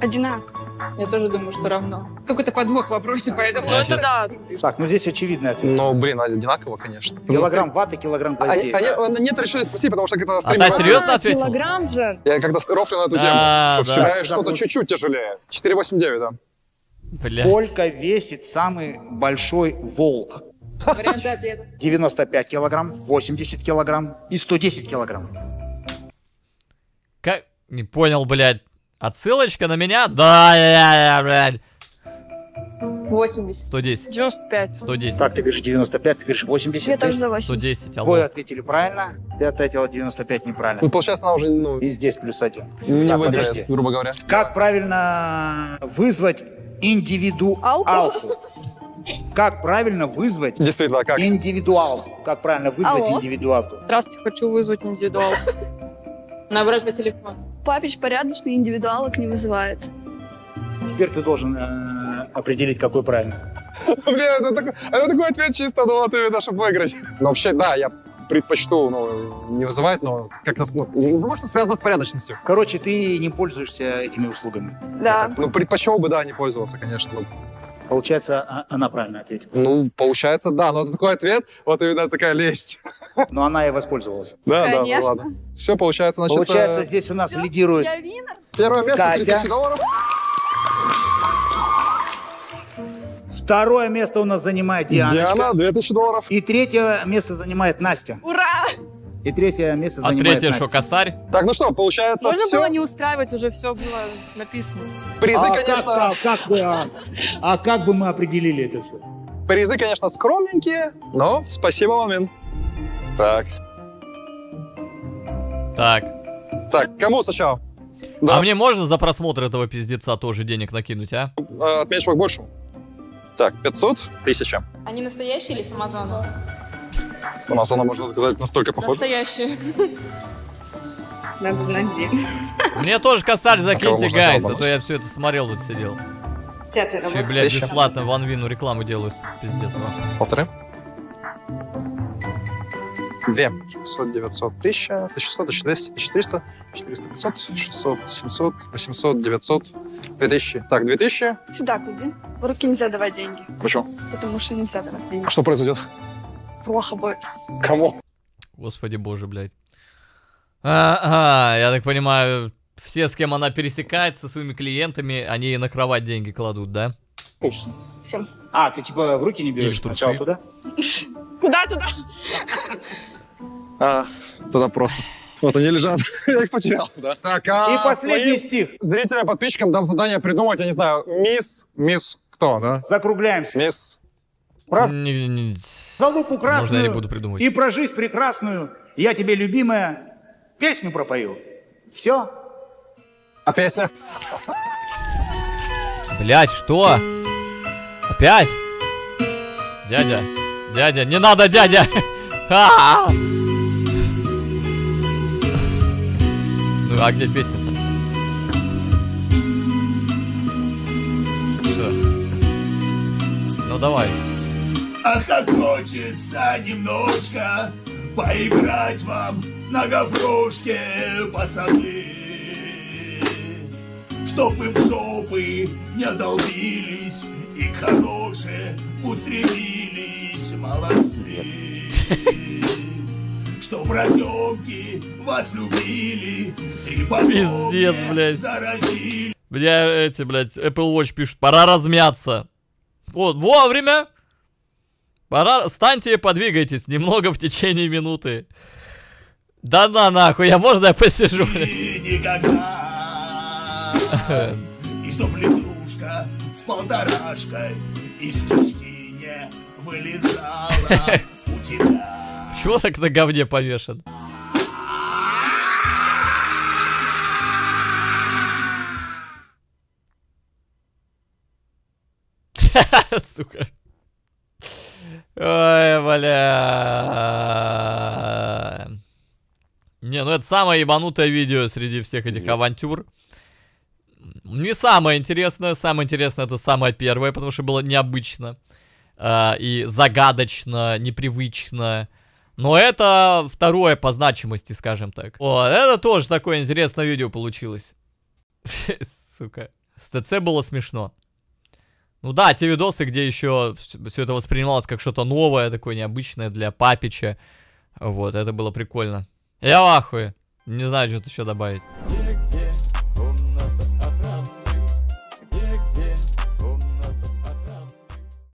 Одинаково. Я тоже думаю, что равно. Какой-то подвох в вопросе, поэтому... Ну, это да. Так, ну здесь очевидный ответ. Ну, блин, одинаково, конечно. Килограмм ваты, килограмм гвоздей. Нет, решили спасибо, потому что когда стрим... А серьезно ответил? Килограмм же. Я когда рофлю на эту тему, что-то чуть-чуть тяжелее. четыре, восемь, девять, да. Блядь. Сколько весит самый большой волк? Варианты ответа. девяносто пять килограмм, восемьдесят килограмм и сто десять килограмм. Как? Не понял, блядь. Отсылочка на меня? Да, я, блядь. восемьдесят. сто десять. девяносто пять. сто десять. Так, ты говоришь девяносто пять, ты говоришь восемьдесят. Я тоже за восемьдесят. сто десять, алло. Вы ответили правильно, ты ответила девяносто пять неправильно. Ну, получается, она уже, ну... И здесь плюс один. Не так, выиграет, подожди. Грубо говоря. Как правильно вызвать индивидуалку? Как правильно вызвать Действительно, как? индивидуалку? Как правильно вызвать алло. индивидуалку? Здравствуйте, хочу вызвать индивидуалку. Набрать по телефону. Папич порядочный, индивидуалок не вызывает. Теперь ты должен э, определить, какой правильно. Бля, это такой ответ чисто, ну, вот, чтобы выиграть. Ну, вообще, да, я предпочту, ну, не вызывать, но как-то, ну, что связано с порядочностью. Короче, ты не пользуешься этими услугами. Да. Ну, предпочел бы, да, не пользоваться, конечно. Получается, она правильно ответила. Ну, получается, да, но это такой ответ, вот именно такая лесть. Но она и воспользовалась. Да, конечно. Да, ну, ладно. Все, получается, значит... Получается, здесь у нас Все, лидирует... Первое место, три тысячи долларов. Второе место у нас занимает Дианочка. Диана, две тысячи долларов. И третье место занимает Настя. Ура! И третье место занимает Настя. А третье что, косарь? Так, ну что, получается, Можно все... было не устраивать, уже все было написано. Призы, а, конечно... А как, бы, а, а как бы мы определили это все? Призы, конечно, скромненькие, но спасибо, OneWin. Так. Так. Так, кому сначала? Да. А мне можно за просмотр этого пиздеца тоже денег накинуть, а? Отмечь их больше. Так, пятьсот, тысяча. Они настоящие или с Амазона? С Амазона, можно сказать, настолько похоже. Настоящие. Надо знать, где. Мне тоже косарь закиньте, гайс, а то я все это смотрел, вот сидел. Вообще, блядь, бесплатно OneWin рекламу делаю, пиздец. Полторы? Две. шестьсот, девятьсот, тысяча, тысяча сто, двести, четыреста, четыреста, пятьсот, шестьсот, семьсот, восемьсот, девятьсот, две тысячи. Так, две тысячи. Сюда клади. В руки нельзя давать деньги. Почему? Потому что нельзя давать деньги. А что произойдет? Плохо будет. Кому? Господи боже, блядь. А-а, я так понимаю, все, с кем она пересекается, со своими клиентами, они ей на кровать деньги кладут, да? Конечно. Всем. А, ты типа в руки не берешь? Сначала туда? Куда туда? А, туда просто. Вот они лежат. Я их потерял. Да. Так, а и последний стих. Зрителям, подписчикам дам задание придумать, я не знаю, мисс... Мисс кто, да? Закругляемся. Мисс... Прас... Не, не, не. Залупу красную. Можно я не буду придумывать. И про жизнь прекрасную. Я тебе, любимая, песню пропою. Все. Опять, Сэф. Блять, что? Опять? Дядя. Дядя, не надо, дядя. Ну а где песня-то? Что? Ну давай. Ах, как хочется немножко поиграть вам на говрушке, пацаны, чтоб вы в жопы не долбились и хорошие устремились, молодцы, чтоб родёнки вас любили и потом заразили. Бля, эти, блядь, Apple Watch пишут, пора размяться. Вот, вовремя. Пора, встаньте и подвигайтесь немного в течение минуты. Да на нахуй, я можно я посижу? И никогда. И чтоб лягушка с полторашкой из кишки не вылезала у тебя. Чего так на говне повешен? Сука. Ой, бля. Не, ну это самое ебанутое видео среди всех этих авантюр. Не самое интересное. Самое интересное это самое первое, потому что было необычно. Э, и загадочно, непривычно. Но это второе по значимости, скажем так. О, это тоже такое интересное видео получилось. Сука. С ТЦ было смешно. Ну да, те видосы, где еще все это воспринималось как что-то новое, такое необычное для Папича. Вот, это было прикольно. Я в ахуе. Не знаю, что тут еще добавить.